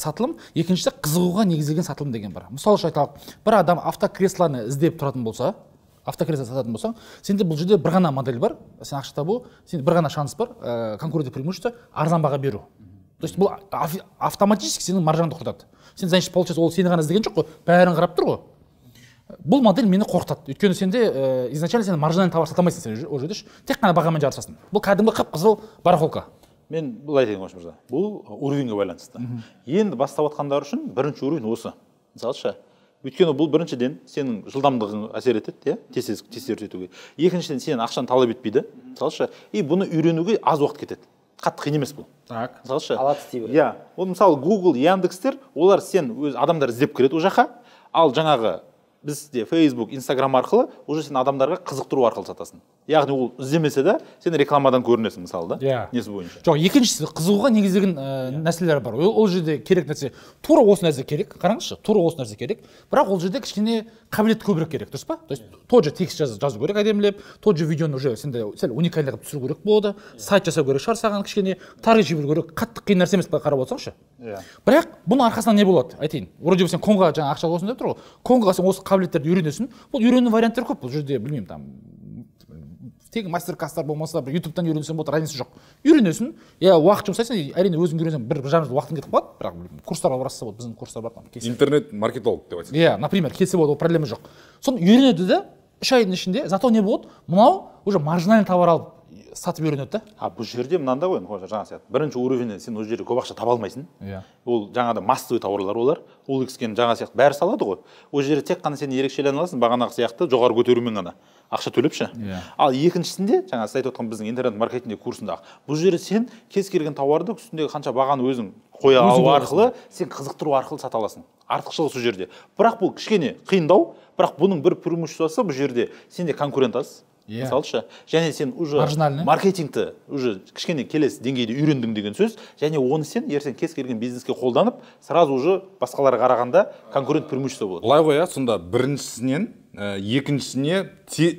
сатылым. Екіншісі қызығуға негізделген сатылым деген бар. Мысалы үшін айталық, бір адам автокресланы іздеп тұратын болса, автокресло сататын болсаң, сенде бұл жерде бір ғана модель бар, сен ақша табу, сенде бір ғана шанс бар, конкурентті преимущество арзан баға беру. То есть бұл автоматически сенің маржанды құртады. Сен, значит, получается, ол сені ғана іздеген жоқ қой, бәрін қарап тұр ғой. Бұл модель мені қорқытады. Өйткені сенде изначально сен маржанды товар сатамайсың сен ол жерде, тек қана бағамен жарысасың. Бұл кәдімгі қып-қызыл барахолка. Мен былай айтайын, Қуаныш мырза. Бұл уровеньге байланысты. Енді бастап жатқандар үшін бірінші уровень осы. Мысалшы, өйткені бұл біріншіден сенің жылдамдығың әсер етеді, тез жетуге. Екіншіден сенің ақшаны талап етпейді. Мысалшы, и бұны үйренуге аз уақыт кетеді. Қатты қиын емес бұл. Алат істейбі. Иә. Ол мысалы Google, Яндекстер, олар сен өз адамдар іздеп кіреді ұжақа, ал жаңағы бізде Facebook, Instagram арқылы уже сен адамдарға қызықтыру арқылы сатасың. Яғни ол іздемесе да, сен рекламадан көрінесің мысалы да. Несі бойынша. Жоқ, екіншісі қызығуға негізделген нәрселер бар. Ол жерде керек нәрсе, тура осы нәрсе керек, қараңызшы, тура осы нәрсе керек. Бірақ ол жерде кішкене қабілет көбірек керек, дұрыс па? То есть тот же текст жазу керек әдемілеп, тот же видеоны уже сен уникальный қылып түсіру керек болады, сайт жасау керек шығар, саған кішкене таргет жіберу керек, қатты қиын нәрсе емес па қарап отырсаңшы. Бірақ бұның арқасынан не болады? Айтайын. Вроде сен конға жаңа ақша аласың деп тұр ғой. Конға сен осы қабілеттерді үйренесің. Бұл үйрену варианттары көп. Бұл жерде білмеймін, там тегі мастер-класстар болмаса, бір ютубтан үйренсем болды, разница жоқ. Үйренесің, уақыт жұмсайсың, әрине өзің үйренсең, бір жарым жыл уақытың кетіп қалады, бірақ курстар аласың болды, біздің курстар бар. Интернет-маркетолог деп айтсың. Иә, например, келсе болды, ол проблема жоқ. Соны үйренеді де, 3 айдың ішінде, зато не болады? Мынау уже маржинальный товар алып сатып үйренеді. А бұл жерде мынандай ғой, жаңа сияқты. Бірінші уровеньден сен өз жерде көп ақша таба алмайсың. Ол жаңада массовый тауарлар олар. Ол экскен жаңа сияқты бәрі салады ғой. Ол жерде тек қана сен ерекшелене аласың, бағанағы сияқты жоғары көтерумен ғана. Ақша төлепші. Ал екіншісінде, жаңа сіз айтып отқан біздің интернет-маркетинг курсында, бұл жерде сен кез келген тауарды үстіндегі қанша бағаны өзің қоя алу арқылы, сен қызықтыру арқылы сата аласың. Артықшылығы сол жерде. Бірақ бұл кішкене қиындау, бірақ бұның бір преимуществосы бұл жерде сенде конкурент аз. Мысалшы, және сен уже маркетингті уже кішкене келесі деңгейде үйрендің деген сөз, және оны сен ертең кез келген бизнеске қолданып, сразу уже басқаларға қарағанда конкурент преимущество болады. Олай ғой, сонда біріншісінен екіншісіне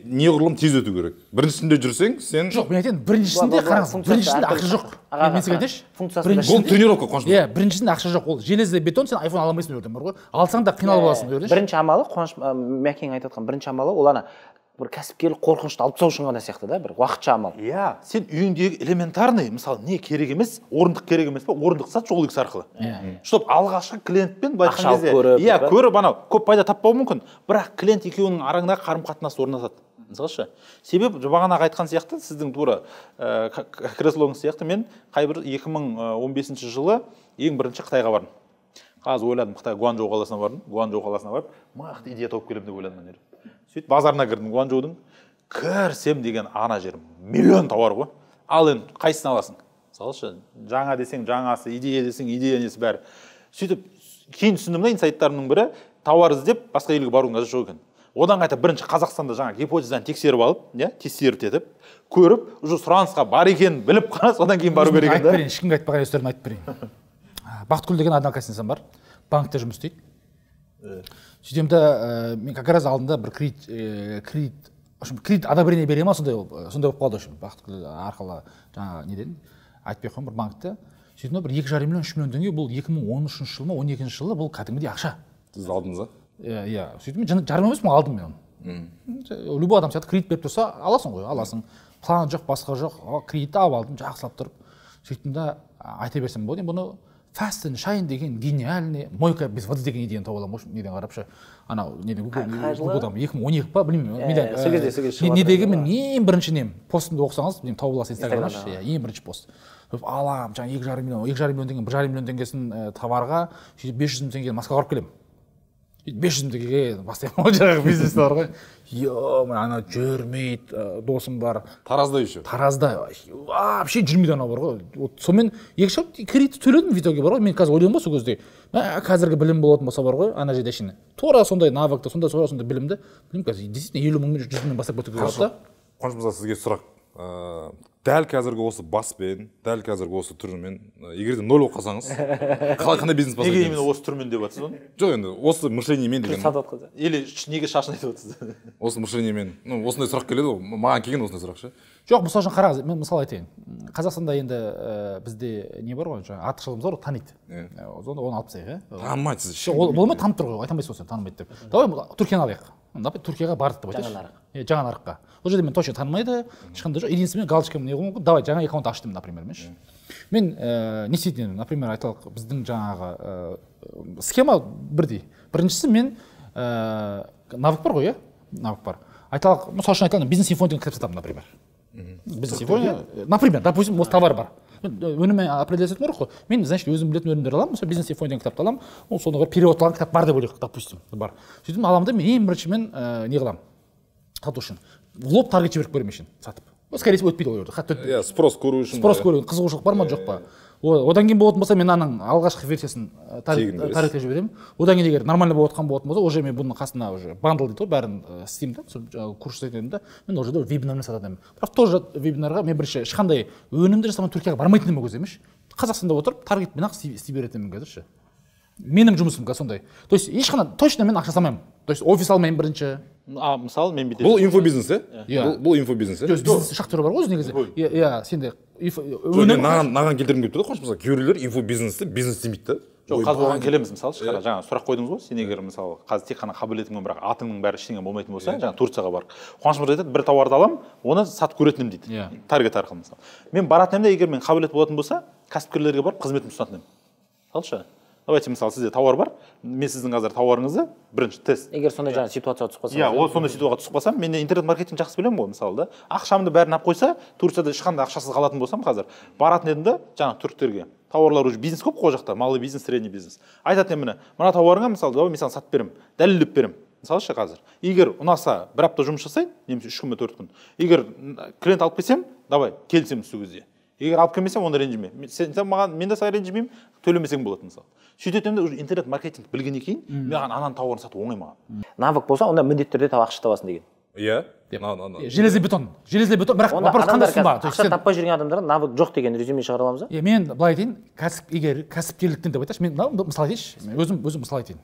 неғұрлым тез өту керек. Біріншісінде жүрсең, сен жоқ, мен айтайын, біріншісінде қараңыз, біріншісінде ақша жоқ. Мен сізге айтайыншы. Бұл тренировка қоншы. Иә, біріншісінде ақша жоқ ол. Железді бетон, сен iPhone ала алмайсың өрдім, бар ғой. Алсаң да қиналып аласың, өрдім. Бірінші амалы, Қуаныш Мәкен айтып отқан, бірінші амалы ол ана бір кәсіпкерлік қорқынышты алып тастау үшін ғана сияқты да, бір уақытша амал. Иә, сен үйіңдегі элементарный, мысалы, не керек емес, орындық керек емес, орындық сатшы ол X арқылы. Чтобы алғашқы клиентпен байқаған кезде, иә, көріп анау көп пайда таппауы мүмкін, бірақ клиент екеуінің араңдағы қарым-қатынасы орнатады. Мысалшы, себеп бағанағы айтқан сияқты, сіздің тура креслоңыз сияқты, мен қайбір 2015 жылы ең бірінші Қытайға бардым. Қазір ойладым, Қытай Гуанчжоу қаласына бардым, Гуанчжоу қаласына барып, мақты идея тауып келемін деп ойладым мен. Сөйтіп базарына кірдім Гуанчжоудың, кірсем деген ана жерім миллион тауар ғой. Ал енді қайсысын аласың? Мысалшы, жаңа десең жаңасы, идея десең идея несі бәрі. Сөйтіп кейін түсіндім де, инсайттарымның бірі тауар іздеп басқа елге барудың қажеті жоқ екен. Одан қайта бірінші Қазақстанда жаңа гипотезаны тексеріп алып, тестировать етіп, көріп, уже сұранысқа бар екенін біліп қана содан кейін бару керек екен. Ешкімге айтпаған сөздерін айтып берейін. Бақытгүл деген адвокат сенсен бар, банкте жұмыс істейді. Сөйтемді, мен как раз алдында бір кредит одобрение бере ма, сондай болып қалды. Бақытгүл арқылы жаңа неден айтпай қойым бір банкті. Сөйтемді, бір 2,5 миллион, 3 миллион теңге, бұл 2013 жылы ма, 12 жылы бұл кәдімгідей ақша. Сіз алдыңыз ба? Иә, сөйтемді, жарым емес мен алдым мен оны. Любой адам сияқты кредит беріп тұрса, аласың ғой, аласың. План жоқ, басқа жоқ, кредитті алып алдым, жақсылап тұрып. Сөйтемді, айта берсем болады, бұны Fast and Shine деген гениальный, мойка без воды деген идеяны тауалам, неден қарапшы, анау, неден Google-дам, 2012 па, білмеймін, недегі мен ең бірінші нем, постымды оқысаңыз, мен тауаласы инстаграмаш, ең бірінші пост. Алам, жаңа 2,5 миллион, 2,5 миллион теңге, 1,5 миллион теңгесін товарға, 500 мың теңгені Москваға алып келем. 500 мың теңгеге бастаймын, жаңағы бизнесті бар ғой. Йо, мен ана жүрмейді, досым бар. Таразда еще. Таразда. Вообще жүрмейді ана бар ғой. Сонымен екі шап кредит төледім видеоге бар ғой. Мен қазір ойлаймын ба сол кезде. Қазіргі білім болатын болса бар ғой, ана жерде ішіне. Тура сондай навыкты, сондай білімді. Білмеймін қазір, действительно 50 мың, 100 мыңнан бастап көтіп қалды. Қуаныш мырза, сізге сұрақ. Дәл қазіргі осы баспен, дәл қазіргі осы түрімен, егер де 0 оқасаңыз, қандай бизнес бастайсыз? Неге осы түрімен деп отырсыз оны? Жоқ, енді осы мышлениемен деген. Или неге шашын айтып отырсыз? Осы мышлениемен. Ну, осындай сұрақ келеді ғой. Маған келген осындай сұрақ ше. Жоқ, мысалы үшін қараңыз, мен мысал айтайын. Қазақстанда енді бізде не бар ғой, жаңа артықшылығымыз бар, таниды. Сонда оны алып тастайық, ә? Танымайсыз. Болмай танып тұр ғой, айтамайсыз осы танымайды деп. Давай Түркияны алайық. Түркияға барды деп айтайын. Жаңа нарыққа. Ол жерде мен точно танымайды, шықында жоқ. Единственный галочкам не қоймын, давай жаңа аккаунт аштым, например. Мен не істейтін, например, айталық, біздің жаңағы схема бірдей. Біріншісі мен навык бар ғой, навык бар. Айталық, мысалы үшін айталым, бизнес-инфо деген кітап сатамын, например. Бизнес-инфо, например, допустим, осы товар бар. Өнімі определесетін орық қой. Мен, значит, өзім білетін өнімдер аламын, мысалы, бизнес-инфо деген кітапты аламын, ол соны ғыр периодталған кітап бар деп ойлық, допустим, бар. Сөйтім, аламды мен ең бірінші мен не қыламын, сату үшін. Лоб таргет жіберіп көрем үшін сатып. Ол, скорее всего, өтпейді оларды. Спрос көру үшін. Спрос көру үшін. Қызығушылық бар ма, жоқ па? Одан кейін болатын болса, мен аның алғашқы версиясын таргетке жіберемін. Одан кейін егер нормально болатын болса, уже мен бұның қасына уже бандл дейді ғой, бәрін істеймін де, курс істеймін де, мен ол жерде вебинармен сататынмын. Бірақ тоже вебинарға мен бірінші ешқандай өнімді жасамай Түркияға бармайтыныма көздеймін. Қазақстанда отырып таргетпен ақ істей беретінмін қазірше. Менің жұмысым қазір сондай. То есть ешқандай точно мен ақша жасамаймын. То есть офис алмаймын бірінші. А, мысалы, мен бетеді. Бұл инфобизнес, ә? Бұл инфобизнес, ә? Бизнес шақ түрі бар ғой, негізі. Иә, сенде. Наған келтірім кепті де, қош, мысалы, көрілер инфобизнесті, бизнес демейді. Жоқ, қазір оған келеміз, мысалы, шығара, жаңа сұрақ қойдыңыз ғой, сен егер, мысалы, қазір тек қана қабілетіңмен, бірақ атыңның бәрі іштеңе болмайтын болса, жаңа Турцияға бар. Қуаныш мырза айтады, бір тауарды алам, оны сат көретінім дейді. Таргет арқылы, мысалы. Мен баратынымда, егер мен қабілет болатын болса, кәсіпкерлерге барып қызметімді ұсынатынмын. Салшы, Давайте, мысалы, сізде тауар бар, мен сіздің қазір тауарыңызды бірінші тест. Егер сондай жаңа ситуация түсіп қалса. Иә, ол сондай ситуацияға түсіп қалсам, мен интернет-маркетинг жақсы білемін ғой, мысалы да. Ақшамды бәрін алып қойса, Турцияда ешқандай ақшасыз қалатын болсам қазір, баратын едім де, жаңа түріктерге. Тауарлар уже бизнес көп қой жақта, малый бизнес, средний бизнес. Айтатын мені, мына тауарыңа мысалы, давай мен саған сатып берем, дәлелдеп берем. Мысалшы қазір. Егер ұнаса, бір апта жұмыс жасайын, немесе 3 күнде 4 күн. Егер клиент алып келсем, давай, келісеміз сол кезде. Егер алып келмесем, оны ренжіме. Сен маған, мен де саған ренжімеймін, төлемесең болатын мысалы. Сөйтетемде уже интернет-маркетинг білгеннен кейін, маған ананың тауарын сату оңай маған. Навык болса, онда міндетті түрде ақша табасың деген. Иә. Железный бетон, бірақ вопрос қандай сұмба. Ақша таппай жүрген адамдар навык жоқ деген резюме шығарамыз ба? Иә, мен былай айтайын, кәсіпкерліктен деп айтайыншы, мен мысал айтайыншы, өзім мысал айтайын.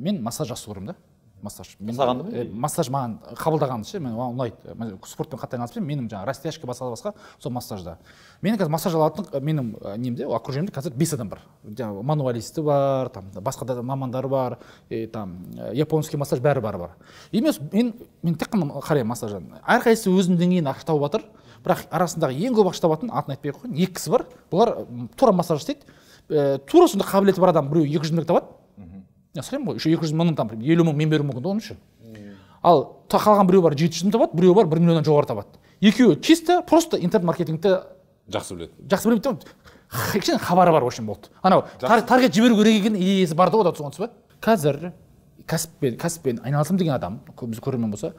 Мен массаж жасап көрдім да. Массаж. Массаж маған қабылдаған ше, мен оған ұнайды. Спортпен қатты айналысып, менің жаңа растяжка басқа-басқа сол массажда. Менің қазір массаж алатын менің немде, окружемде қазір 5 адам бар. Жаңа мануалисті бар, там басқа да мамандар бар, там японский массаж бәрі бар. Емес мен тек қана қараймын массаждан. Әрқайсысы өзінің деңгейін ақша тауып жатыр, бірақ арасындағы ең көп ақша табатын атын айтпай қойған екі кісі бар. Бұлар тура массаж істейді. Тура сондай қабілеті бар адам біреу 200 мың табады. Сұраймын ғой, 200 мыңын там 50 мың мен беруім мүмкін да, оның үшін. Ал қалған біреу бар 700 мың табады, біреу бар 1 миллионнан жоғары табады. Екеуі чисто просто интернет-маркетингті жақсы біледі. Кішкене хабары бар вообще болды. Анау таргет жіберу керек екен идеясы бар да, ода түсінсіз ба? Қазір кәсіппен айналысамын деген адам, көбіміз көрермен болса,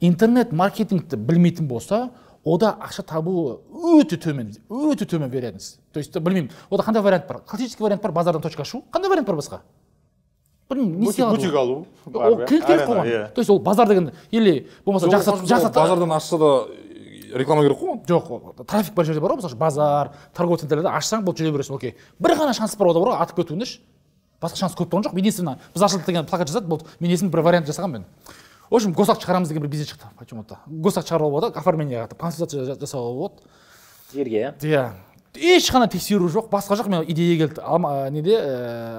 интернет-маркетингті білмейтін болса, ода ақша табу өте төмен вероятность. То есть білмеймін, ода қандай вариант бар? Классический вариант бар, базардан точка ашу, қандай вариант бар басқа? Бутик алу. Ол клиенттер қоған. То есть ол базар деген, или болмаса жақсы базардан ашса да реклама керек қоған? Жоқ, трафик бар жерде бар ғой, мысалы базар, торговый центрлерді ашсаң, бұл жүре бересің, окей. Бір ғана шанс бар ода бар ғой, атып кетуің еш. Басқа шанс көп болған жоқ. Мен есімін, біз ашылды деген плакат жазады, болды. Мен есімін бір вариант жасаған мен. В общем, госакт шығарамыз деген бір бизнес шықты. Почему-то. Госакт шығарылып отыр, оформление жасап, консультация жасалып отыр. Жерге. Иә. Еш қана тексеру жоқ, басқа жоқ. Мен идея келді. Неде,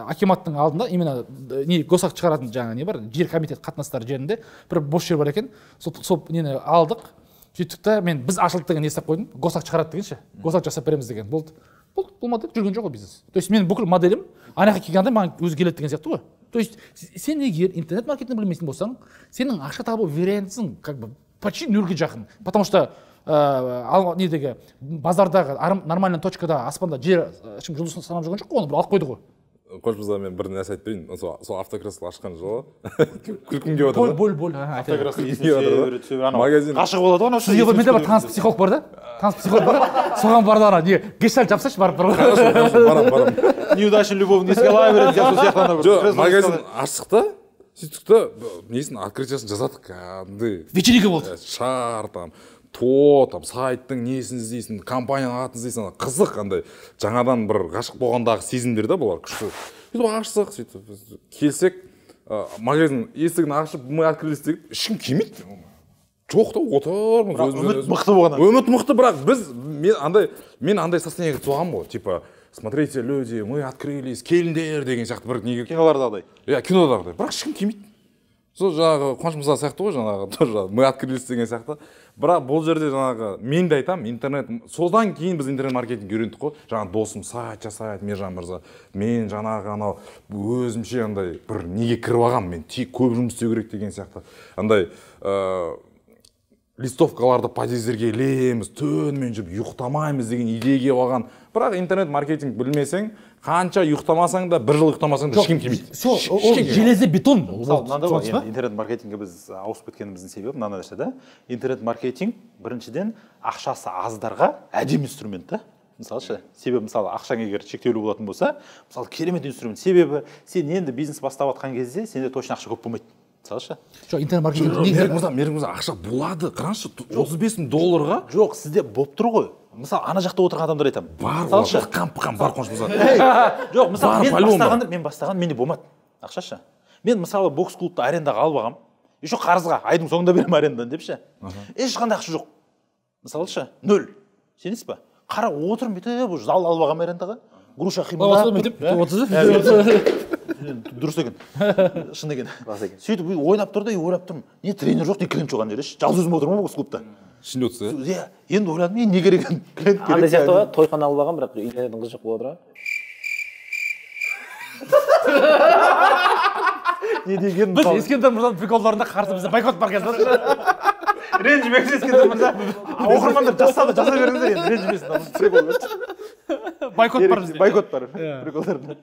акиматтың алдында, именно госакт шығаратын жаңа не бар, жер комитет қатынастары жерінде бір бос жер бар екен. Сол нені алдық, сөйттік та, мен біз ашылдық деген естіп қойдым, госакт шығарады деген ше, госакт жасап береміз деген. Болды. Болмады, жүрген жоқ бизнес. То есть мен бүкіл моделім аяққа келгенде маған өзі келеді деген сияқты ғой. То есть сен егер интернет-маркетинг білмейтін болсаң, сенің ақша табу вариантың как бы почти нөлге жақын. Потому что недегі базардағы нормальный точкада аспанда жер жұлдызын санап жүрген жоқ қой, оны бір алып қойды ғой. Қош бұза, мен бір нәрсе айтып берейін, сол автокресло ашқан жылы күлкім кеп отыр да. Боль автокресло магазин ашық болады ғой. Сізге бір менде бір таныс психолог бар да, соған барды ана не гештальт жапсайшы барып бір. Барам. Неудача любовный скалай береді, я сол сияқтана бір. Жоқ, магазин аштық та. Сөйтсік та, несін открытиясын жазадық кәдімгі. Вечеринка болды. Шар там. То, там, сайттың несін іздейсін, компанияның атын іздейсін, қызық қандай жаңадан бір ғашық болғандағы сезімдер де болар күшті. Сөйтіп ашсақ, сөйтіп келсек, магазин есігін ашып, мы открылись деп, ешкім келмейді. Жоқ та, отырмыз өзіміз. Үміт мықты болған. Үміт мықты, бірақ біз мен андай состояниеге түскен ғой, типа, смотрите, люди, мы открылись, келіндер деген сияқты бір неге. Кинолардағыдай. Иә, кинолардағыдай. Бірақ ешкім келмейді. Сол жаңағы Қуаныш мырза сияқты ғой, жаңағы тоже мы открылись деген сияқты. Бірақ бұл жерде жаңағы мен де айтамын, интернет содан кейін біз интернет-маркетинг үйрендік қой. Жаңа досым сайт жасайды, Мержан мырза. Мен жаңағы анау өзімше андай бір неге кіріп алғам, мен тек көп жұмыс істеу керек деген сияқты. Андай листовкаларды подъездерге ілеміз, түнімен жүріп ұйықтамаймыз деген идеяға алған. Бірақ интернет-маркетинг білмесең, қанша ұйықтамасаң да, бір жыл ұйықтамасаң да ешкім келмейді. Ол железный бетон. Интернет-маркетингге біз ауысып кеткеніміздің себебі мынандай нәрсе да. Интернет-маркетинг біріншіден ақшасы аздарға әдемі инструмент та. Мысалы, себебі мысалы ақшаң егер шектеулі болатын болса, мысалы керемет инструмент. Себебі сен енді бизнес бастап жатқан кезде сенде точно ақша көп болмайды. Мысалы, интернет-маркетинг ақша болады. Қараңызшы, $35 жоқ, сізде болып тұр ғой. Мысалы, ана жақта отырған адамдар айтам. Бар, қампы-қам, бар Қуаныш мырза. Жоқ, мысалы, мен бастаған, менде болмады. Ақшашы. Мен, мысалы, бокс клубты арендаға алып алғам. Еще қарызға, айдың соңында берем арендан, депші. Ешқандай ақша жоқ. Мысалы, нөл. Сенесіз ба? Қара отырым бетіп, зал алып алғам арендаға. Груша қимылда. Дұрыс екен, шын екен. Сөйтіп ойнап тұрды, ойнап тұрмын. Не тренер жоқ, не клиент жоқ ана жерде. Жалғыз өзім отырмын ғой клубта. Ішінде отырсыз, иә? Иә, енді ойладым, мен не керек екен, клиент керек. Андай сияқты ғой, тойхана алып алған, бірақ интернеттің қызы жоқ болып отырған. Не деген біз Ескендір мырзаның приколдарында қарсы бізде байкот бар қазір. Ренжімеңіз Ескендір мырза. Оқырмандар жазса да жаза беріңіздер енді ренжімесін. Байкот бар бізде. Байкот бар приколдарында.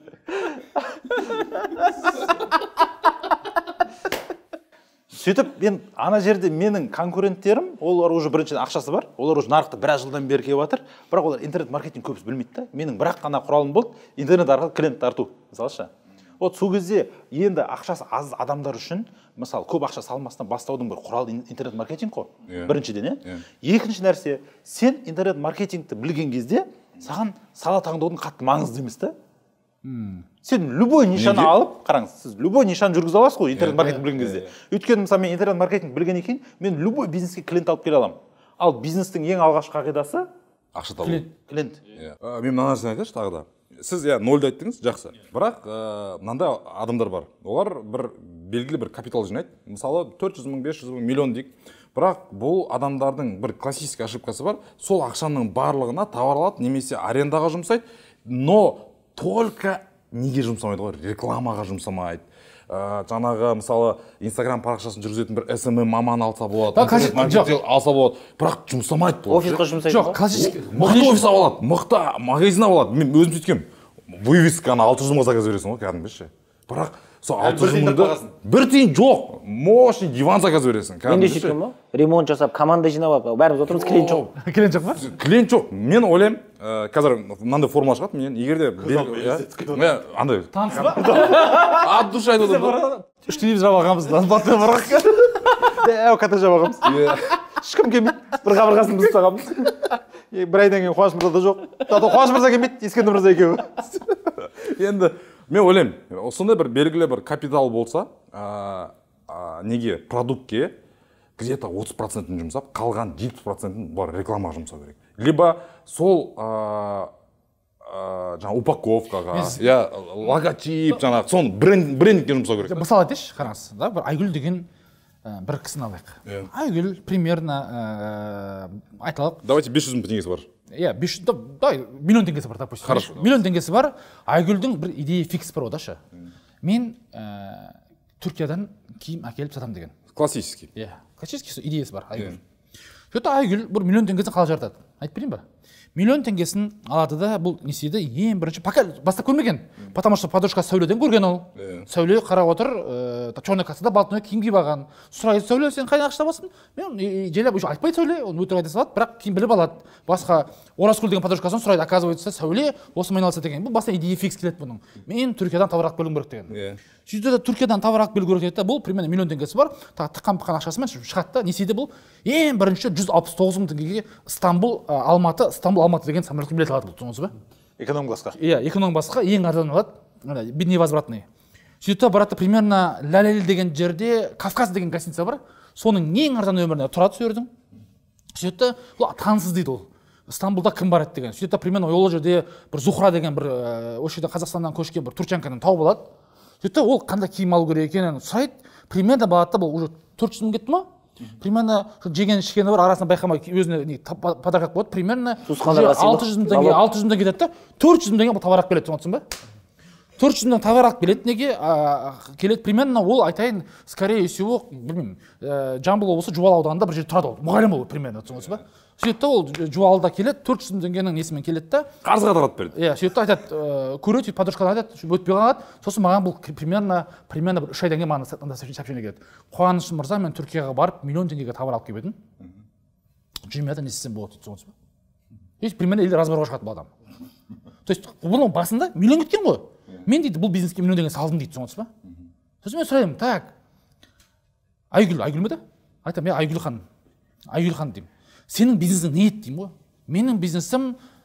Сөйтіп енді ана жерде менің конкуренттерім, олар уже біріншіден ақшасы бар, олар уже нарықты біраз жылдан бері келіп жатыр, бірақ олар интернет-маркетинг көбісі білмейді. Менің бірақ қана құралым болды интернет арқылы клиент тарту, мысалшы. Вот сол кезде енді ақшасы аз адамдар үшін, мысалы, көп ақша салмастан бастаудың бір құрал интернет-маркетинг қой, біріншіден. Екінші нәрсе, сен интернет-маркетингті білген кезде саған сала таңдаудың қатты маңызды емес. Сен любой нишаны алып, қараңыз, сіз любой нишаны жүргізе аласыз ғой интернет-маркетинг білген кезде. Өйткені, мысалы, мен интернет-маркетинг білген екен, мен любой бизнеске клиент алып келе аламын. Ал бизнестің ең алғашқы қағидасы ақша табу. Клиент. Мен мына нәрсені айтайыншы тағы да. Сіз нөлді айттыңыз, жақсы. Бірақ мынандай адамдар бар. Олар бір белгілі бір капитал жинайды. Мысалы, 400 мың, 500 мың, миллион дейік. Бірақ бұл адамдардың бір классический ошибкасы бар. Сол ақшаның барлығына тауар алады, немесе арендаға жұмсайды, но только неге жұмсамайды ғой, рекламаға жұмсамайды. Жаңағы, мысалы, Инстаграм парақшасын жүргізетін бір SMM маман алса болады, алса болады, бірақ жұмсамайды. Офисқа жұмсайды ғой. Мықты офис алады, мықты магазин алады. Мен өзім сөйткем, вывесканы 600 мыңға заказ бересің ғой, кәдімгідше. Бірақ сол 600 мыңды бір тиын жоқ, мощный диван заказ бересің, кәдімгідше. Мен де сөйткем, ремонт жасап, команда жинап алып, бәріміз отырмыз, клиент жоқ. Клиент жоқ па? Клиент жоқ. Мен ойлаймын, қазір мынандай формула шығады, мен егерде андай таныс па? Ат дұрыс айтып отырмын. Үш телевизор алғанбыз, басқа барғанбыз. Дәу коттедж алғанбыз. Ешкім келмейді, бір қабырғасын біз ұстағанбыз. Бір айдан кейін Қуаныш мырза да жоқ. Қуаныш мырза келмейді, Ескендір мырза екеуі. Енді мен ойлаймын, сондай бір белгілі бір капитал болса, неге продуктке где-то 30%-ін жұмсап, қалған 70%-ін бар реклама жұмсау керек. Либо сол упаковкаға, логотип, соны брендке жұмсау керек. Мысалы айтайыншы, қараңыз, бір Айгүл деген бір кісіні алайық. Айгүл примерно айталық. Давайте 500 мың теңгесі бар. Иә, миллион теңгесі бар, допустим. Хорошо. Миллион теңгесі бар, Айгүлдің бір идея фикс бар одашы. Мен Түркиядан киім әкеліп сатам деген. Классический. Иә, классический идеясы бар Айгүл. Сөйтті Айгүл бұл миллион теңгесін қала жаратады. Айтып берейін ба? Миллион теңгесін алады да бұл несиеді ең бірінші пока бастап көрмеген. Потому что подружка сәуледен көрген ол. Сәуле қарап отыр, черный кассада балтыны киім киіп алған. Сұрайды сәуле, сен қайдан ақша табасың? Мен жайлап айтпай сәуле, оны өтірік айта салады, бірақ кейін біліп алады. Басқа Оразкүл деген подружкасын сұрайды, оказывается, сәуле осымен айналысады деген. Бұл баста идея фикс келеді бұның. Мен Түркиядан тауар алып келуім керек деген. Сөйтті де Түркиядан тауар алып келу керек деді. Бұл примерно миллион теңгесі бар. Тыққан-пыққан ақшасымен шығады да несиеді бұл. Ең бірінші 169 мың теңгеге Стамбул, Алматы, Стамбул-Алматы деген самолетке билет алады бұл, түсініңіз бе? Эконом классқа. Иә, эконом классқа ең арзан алады, бедневозвратный. Сөйтті барады примерно Ләлелі деген жерде Кавказ деген гостиница бар, соның ең арзан нөміріне тұрады сөйірдің. Сөйтті, бұл танысыз дейді ол. Стамбулда кім бар еді деген. Сөйтті примерно ол жерде бір Зухра деген бір осы жерде Қазақстаннан көшкен бір турчанканың тауы болады. Сөйтті ол қандай киім алу керек екенін сұрайды. Примерно бағытта бұл уже 400 мың кетті ма? Примерно жеген-шкені бар, арасына байқамай өзіне подаркат болады. Примерно 600 мың кетеді, 400 мың бұл товар алып келеді, түсінесің ба? 400 мың товар алып келеді, неге келеді? Примерно ол айтайын, скорее всего, білмеймін, Жамбыл облысы Жуалы ауданында бір жерде тұрады ол, мұғалім ол примерно, түсінесің ба? Сөйтті ол Жуалыда келеді, 400 мың несімен келеді да. Қарызға тарап берді. Иә, сөйтті айтады, көреді, сөйтіп подружкадан айтады, өтпей қалады. Сосын маған бұл примерно бір үш айдан кейін маған сообщение келеді. Қуаныш мырза, мен Түркияға барып, миллион теңгеге товар алып келіп едім. Жүрмеді, не істесем болады, түсінесіз ба? Сөйтіп, примерно елді разборға шығады бұл адам. То есть, бұның басында миллион кеткен ғой. Мен дейді, бұл бизнеске миллион теңге салдым дейді, түсінесіз ба? Сосын мен сұраймын, так, Айгүл, Айгүл ме? Айтам, мен Айгүл ханым. Айгүл ханым деймін. Сенің бизнесің не еді деймін ғой? Менің бизнесім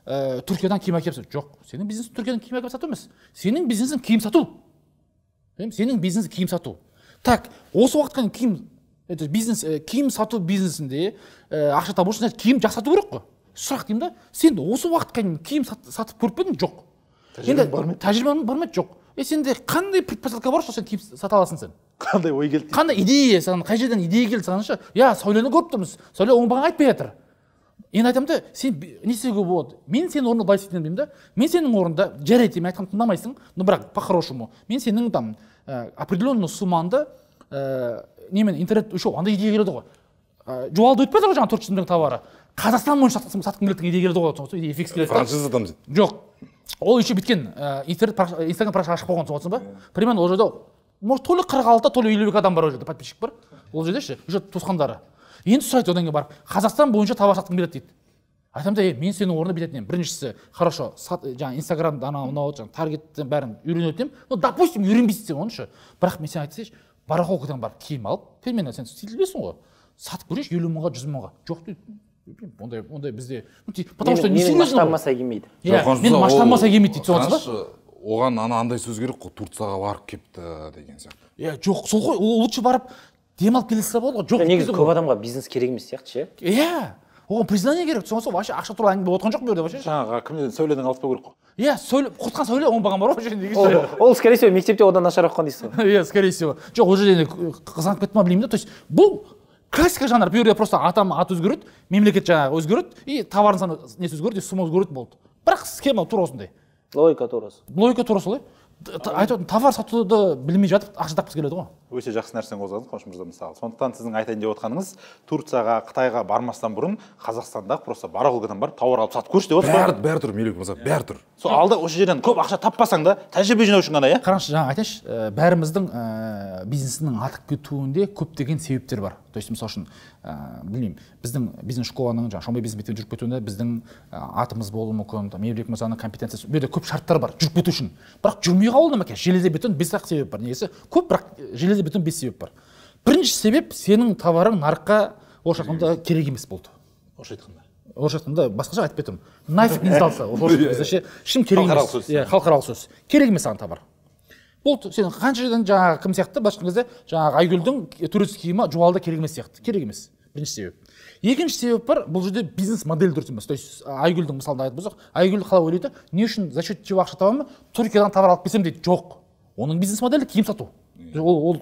Түркиядан киім әкеліп сату. Жоқ, сенің бизнесің Түркиядан киім әкеліп сату емес. Сенің бизнесің киім сату. Сенің бизнесің киім сату. Так, осы уақытқа киім сату бизнесінде ақша табу үшін киім жақсы сату керек қой. Сұрақ деймін да, сен осы уақытқа киім сатып көріп пе едің? Жоқ. Тәжірибең бар ма? Жоқ. Сенде қандай предпосылка бар, сен киім сата аласың сен? Қандай ой келді? Қандай идея, қай жерден идея келді сағанынша? Я, сәулені көріп тұрмыз, сәуле оңбаған айтпай жатыр. Енді айтамын да, сен не істеуге болады? Мен сенің орныңда былай істейін деймін да. Мен сенің орныңда жарайды, мен айтқанымды тыңдамайсың, но бірақ по-хорошему. Мен сенің там определенный суммаңды немен интернет үшін андай идея келеді ғой. Жоғалды өтпеді ғой жаңа төрт товары. Қазақстан бойынша сатқым келетін идея келеді ғой. Идея фикс келеді. Франшиза там дейді. Жоқ. Ол еще біткен Инстаграм парақша ашып қойған соң ба? Примерно ол жерде может то ли 46-та, то ли 52 адам бар ол жерде, подписчик бар. Ол жерде ше, уже туысқандары. Енді сұрайды одан кейін барып, Қазақстан бойынша товар сатқым келеді дейді. Айтамын да, мен сенің орныңда бітетін едім. Біріншісі, хорошо, жаңа Инстаграмда анау мынау жаңа таргеттен бәрін үйреніп өтемін. Ну, допустим, үйренбейсің оны ше. Бірақ мен сен айтсайшы, барахолкадан барып киім алып, перменно сен стильбесің ғой. Сатып көрейші 50 мыңға, 100 мыңға. Жоқ дейді. Ондай бізде, потому что не серьезно. Менің масштабымаса келмейді. Менің масштабымаса келмейді дейді соған да? Оған андай сөз керек қой, Турцияға барып кепті деген сияқты. Жоқ, сол ғой, лучше барып демалып келесіз болды ғой. Жоқ, негізі көп адамға бизнес керек емес сияқты ше. Оған признание керек. Соған сол вообще ақша туралы әңгіме отқан жоқ бұл жерде вообще. Жаңағы кімнен Сәуледен алып беру керек қой. Құртқан Сәуле оңбаған бар ғой. Ол, скорее всего, мектепте одан нашар оқыған дейсің ғой. Скорее всего. Жоқ, ол жерде қызанып кетті ма білмеймін да. То есть бұл классика жанр, бұл жерде просто аты өзгереді, мемлекет жаңағы өзгереді, и товардың саны несі өзгереді, сума өзгереді болды. Бірақ схема тура осындай. Логика турасы. Логика турасы олай. Айтып отырмын, товар сатуды білмей жатып, ақша тапқысы келеді ғой. Өте жақсы нәрсені қозғадыңыз, Қуаныш мырза, мысалы. Сондықтан сіздің айтайын деп отырғаныңыз, Турцияға, Қытайға бармастан бұрын Қазақстандағы просто барахолкадан барып тауар алып сатып көрші деп отырсыз. Бәрі тұр, Мелик мырза, бәрі тұр. Сол алда осы жерден көп ақша таппасаң да, тәжірибе жинау үшін ғана, иә? Қараңызшы, жаңа айтайыншы, бәріміздің бизнесінің атып кетуінде көптеген себептер бар. То есть, мысалы үшін, білмеймін, біздің бизнес школаның жаңа Shonbay Business School жүріп кетуінде біздің атымыз болуы мүмкін, Мелик мырзаның компетенциясы, бұл жерде көп шарттар бар жүріп кету үшін. Бірақ жүрмей қалуына мәкен железобетон 5-ақ себеп бар. Негізі көп, бірақ железобетон 5 себеп бар. Бірінші себеп, сенің товарың нарыққа орыс айтқанда керек емес болды. Орыс айтқанда. Орыс айтқанда басқаша айтып кетемін. Нафиг не сдался. Халықаралық сөз. Керек емес саған товар. Бұл сенің қанша жерден жаңағы кім сияқты, басқа кезде жаңағы Айгүлдің турист киімі жуалда керек емес сияқты. Керек емес. Бірінші себеп. Екінші себеп бар, бұл жерде бизнес модель дұрыс емес. То есть Айгүлдің мысалында айтып болсақ, Айгүл қалай ойлайды, не үшін за счет чего ақша табамын, Түркиядан товар алып келсем дейді. Жоқ. Оның бизнес моделі киім сату. Ол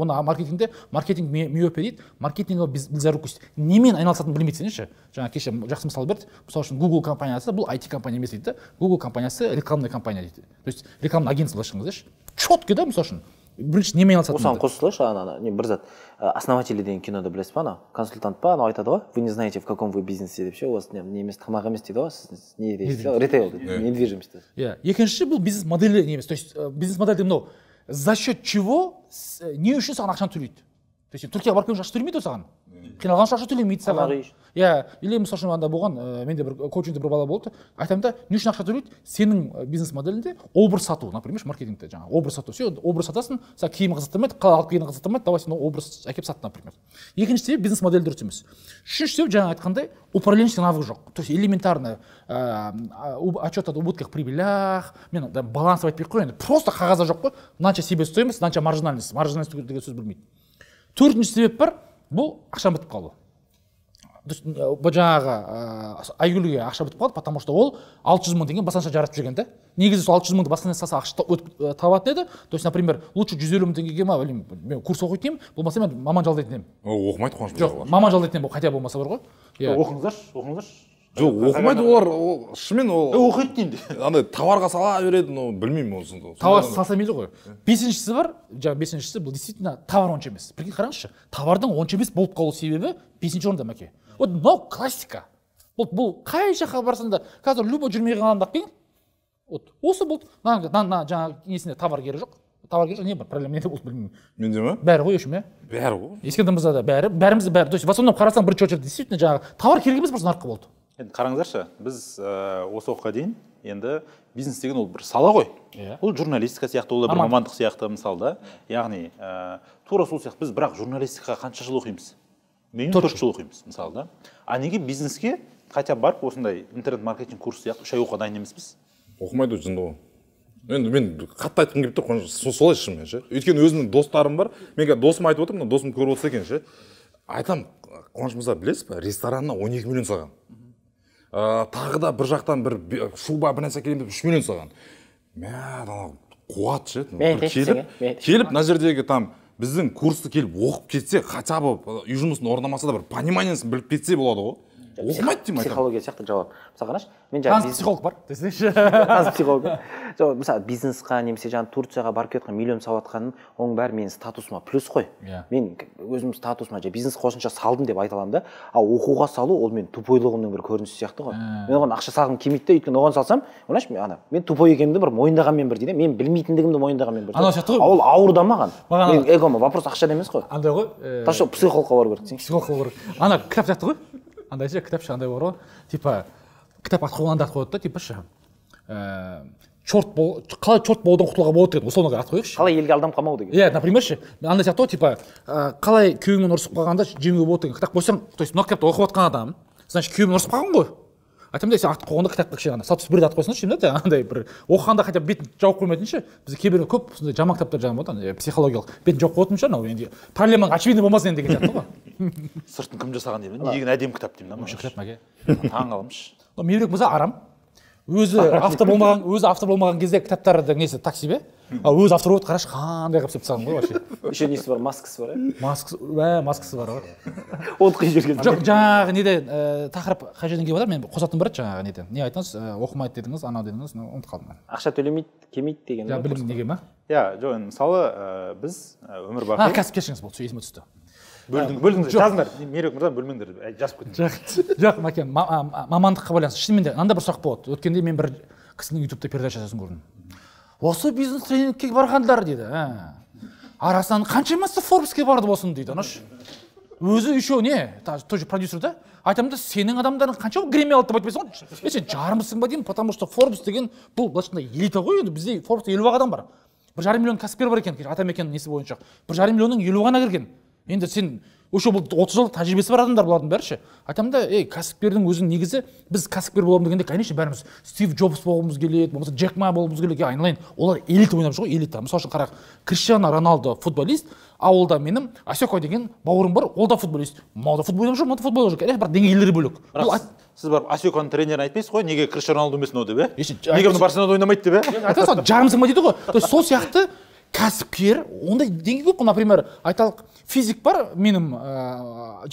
оны маркетингде маркетинг миопия дейді, маркетинг беззарукость. Немен айналысатынын білмейсің ше. Жаңа кеше жақсы мысал берді. Мысалы үшін Google компаниясы бұл IT компания емес дейді. Google компаниясы рекламная компания дейді. То есть рекламный агентство лашыңыз ше. Четко да, мысалы үшін. Бірінші немен алсатын? Осыған қосылайшы, не бір зат. Основатели деген кинода білесіз ба, ана консультант па, ана айтады ғой, вы не знаете, в каком вы бизнесе деп ше, у вас не емес тамақ емес дейді ғой, сіз не дейді? Ритейл дейді, недвижимость дейді. Иә, екіншісі бұл бизнес моделі не емес. То есть бизнес модельде мынау, за счет чего, не үшін саған ақшаны төлейді. То есть Түркияға барып келген ақша төлемейді саған. Қиналған ақша төлемейді саған. Или мысалы үшін анда болған, менде бір коучингте бір бала болды, айтамын да, не үшін ақша төлейді? Сенің бизнес моделінде образ сату, например, маркетингте жаңа образ сату. Все, образ сатасың, саған киімі қызықтырмайды, қалай алып келгенін қызықтырмайды, давай сен образ әкеп сат, например. Екінші себеп бизнес модель дұрыс емес. Үшінші себеп жаңа айтқандай, управленческий навык жоқ. То есть элементарно отчет об убытках, прибылях, мен баланс айтпай қой, просто қағазда жоқ қой, мынанша себестоимость, мынанша маржинальность, маржинальность деген сөз білмейді. Төртінші себеп бар, бұл ақша бітіп қалды. Жаңағы Айгүлге ақша бітіп қалды, потому что ол 600 мың теңге басқаша жаратып жүрген да. Негізі сол 600 мыңды басқаша саса ақша табатын еді. То есть, например, лучше 150 мың теңгеге ма, мен курс оқитын едім, болмаса мен маман жалдайтын едім. Оқымайды Қуаныш. Жоқ, маман жалдайтын едім, қате болмаса бар ғой. Оқыңыздаршы. Жоқ, оқымайды олар, шымен ол оқитын енді. Андай товарға сала береді, но білмеймін осыны. Товар салса мейлі ғой. Бесіншісі бар, жаңа бесіншісі бұл действительно товар онша емес. Прикинь, қараңызшы, товардың онша емес болып қалу себебі бесінші орында мәке. Вот мынау классика. Бұл қай жаққа барсаң да, қазір любой жүрмей қалған адамдап келген. Вот осы болды, жаңа несінде товар керек жоқ. Товар керек, не бар, проблема не болды білмеймін. Менде ме? Бәрі ғой, ешім, е? Бәрі ғой. Ескендімізде да бәрі, бәрімізді бәрі. То есть, в основном қарасаң бір очередь действительно жаңағы товар керек емес просто нарқы болды. Енді қараңыздаршы, біз осы уақытқа дейін енді бизнес деген ол бір сала ғой. Ол журналистика сияқты, ол да бір мамандық сияқты мысалы да. Яғни, тура сол сияқты біз бірақ журналистикаға қанша жыл оқимыз? Мен 4 жыл оқимыз мысалы да. А неге бизнеске қайта барып осындай интернет-маркетинг курсы сияқты 3 ай оқуға дайын емеспіз? Оқымайды жынды ғой. Енді мен қатты айтқым келіп тұр, солай шын мен ше. Өйткені өзімнің достарым бар. Мен досым айтып отырмын, досым көріп отырса екен ше. Айтам, Қуаныш мырза, білесіз бе, ресторанына 12 миллион салған. Тағы да бір жақтан бір шуба бір нәрсе келемін деп 3 миллион саған. Мә, қуат ше. Келіп, мына жердегі там біздің курсты келіп оқып кетсе, хотя бы үй жұмысын орнамаса да бір пониманиесін біліп кетсе болады ғой. оқымайды деп айтамын. Психология сияқты жауап. Мысалы қарашы, мен жаңа психолог бар десеңші. Аз психолог. Жоқ, мысалы бизнесқа немесе жаңа Турцияға барып кеткен миллион сауатқаным, оның бәрі менің статусыма плюс қой. Мен өзім статусыма же бизнес қосынша салдым деп айта аламын да. А оқуға салу ол мен тупойлығымның бір көрінісі сияқты ғой. Мен оған ақша салғым келмейді де, өйткені оған салсам, оңашы мен ана, мен тупой екенімді бір мойындағанмен бірдей де, мен білмейтіндігімді мойындағанмен бірдей. Ол ауырда маған. Мен эгома вопрос ақшадан емес қой. Андай ғой. Ташо психологқа бару керек. Психологқа бару. Ана кітап жақты ғой. Андайша кітапша андай бар ғой, типа кітап атқыланды атқылады да, типа шы қалай чорт болудан құтылуға болады деген, осылай атқылайық шы. Қалай елге алдам қамау деген. Е, например шы, андай сияқты, типа қалай күйеуіңмен ұрысып қалғанда жеңуге болады деген кітап қойсаң, то есть мына кітапты оқып жатқан адам, значит күйеуімен ұрысып қалған ғой. Айтамын да, сен атып қойғанда кітапқа кішкене статус бірді атып қойсаңшы, деймін да, андай бір оқығанда хотя бы бетін жауып қоймайтыншы. Біз кейбір көп сондай жаман кітаптар жазып отыр, психологиялық. Бетін жауып қойатын шығар, мынау енді проблемаң очевидно болмасын енді деген сияқты ғой. Сыртын кім жасаған деймін, деген әдемі кітап деймін да, мына кітап мәке. Таңғаламыш. Мейірбек мырза арам. Өзі автор болмаған кезде кітаптардың несі такси бе? Ал өзі автор болып қарашы қандай қып сыпсаң ғой вообще. Еще несі бар, маскасы бар. Маскасы бар. Отқи жүрген. Жоқ, жаңағы неде тақырып қай жерден келіп отыр? Мен қосатын бар жаңағы неден. Не айтыңыз? Оқымайды дедіңіз, анау дедіңіз, ұмытып қалдым мен. Ақша төлемейді, келмейді деген. Иә, білім деген ма? Иә, жоқ, мысалы, біз өмір бақи. Кәсіпкершіңіз болды, есіме түсті. Бөлдіңіздер, жазыңдар, Мейірбек мырза бөлмеңдер, жазып кетіңдер. Жоқ, мәкен, мамандыққа байланысты. Шынымен де, анда бір сұрақ болады. Өткенде мен бір кісінің ютубта передачасын көрдім. Осы бизнес тренингке барғандар дейді. Арасынан қаншамасы Форбске барды болсын дейді. Өзі еще не, тоже продюсер да, айтамын да, сенің адамдарың қанша гремия алды деп айтпайсың ғой. Сен жарымысың ба деймін, потому что Форбс деген бұл былайша елита ғой енді, бізде Форбсте 50-ақ адам бар. 1,5 миллион кәсіпкер бар екен, атамекеннің несі бойынша. 1,5 миллионның 50-ағына кірген. Енді сен өші бұл 30 жыл тәжірибесі бар адамдар бұлардың бәрі ше. Айтамын да, кәсіпкердің өзінің негізі, біз кәсіпкер боламыз дегенде, конечно, бәріміз Стив Джобс болуымыз келеді, болмаса Джек Ма болуымыз келеді, айналайын, олар элита ойнап жүр ғой, элита. Мысалы үшін қарақ, Криштиану Роналду футболист, ауылда менің Асеко деген бауырым бар, ол да футболист. Мынау да футбол ойнап жүр, мынау да футбол ойнап жүр. Бірақ деңгейлері бөлек. Сіз барып Асеконың тренерін айтпайсыз ғой, неге Криштиану Роналду емес мынау деп ә? Неге бұны Барселонада ойнамайды деп ә? Айтасыз, жарымсың ба дейді ғой. Сол сияқты кәсіпкер, ондай деңгей көп. Например, айталық, физик бар, менің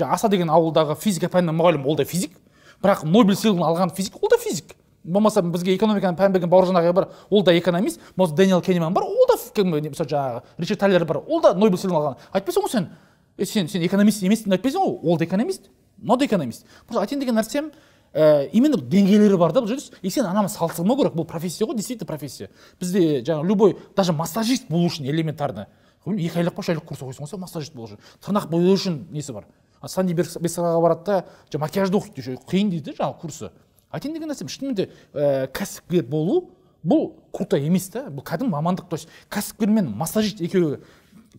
Аса деген ауылдағы физика пәнінің мұғалімі, ол да физик, бірақ Нобель сыйлығын алған физик, ол да физик. Болмаса бізге экономиканың пәнін берген Бауыржан аға бар, ол да экономист, болмаса Дэниел Кенеман бар, ол да жаңағы Ричард Тайлер бар, ол да Нобель сыйлығын алған. Айтпайсың ғой сен экономист емес деп айтпайсың ғой, ол да экономист, но да экономист. Айтайын деген нәрсем, именно деңгейлері бар да бұл жүріс, и сен анамыз салыстырмау керек, бұл профессия ғой, действительно профессия. Бізде жаңа любой, даже массажист болу үшін элементарно. 2 айлық па, 3 айлық курс оқисың ғой, массажист болу үшін. Тырнақ бояу үшін несі бар. Санди Бесараға барады да, макияжды оқиды, қиын дейді жаңа курсы. Айтайын деген нәрсем, шынымен де кәсіпкер болу, бұл круто емес та, бұл кәдімгі мамандық. То есть кәсіпкер мен массажист екеуі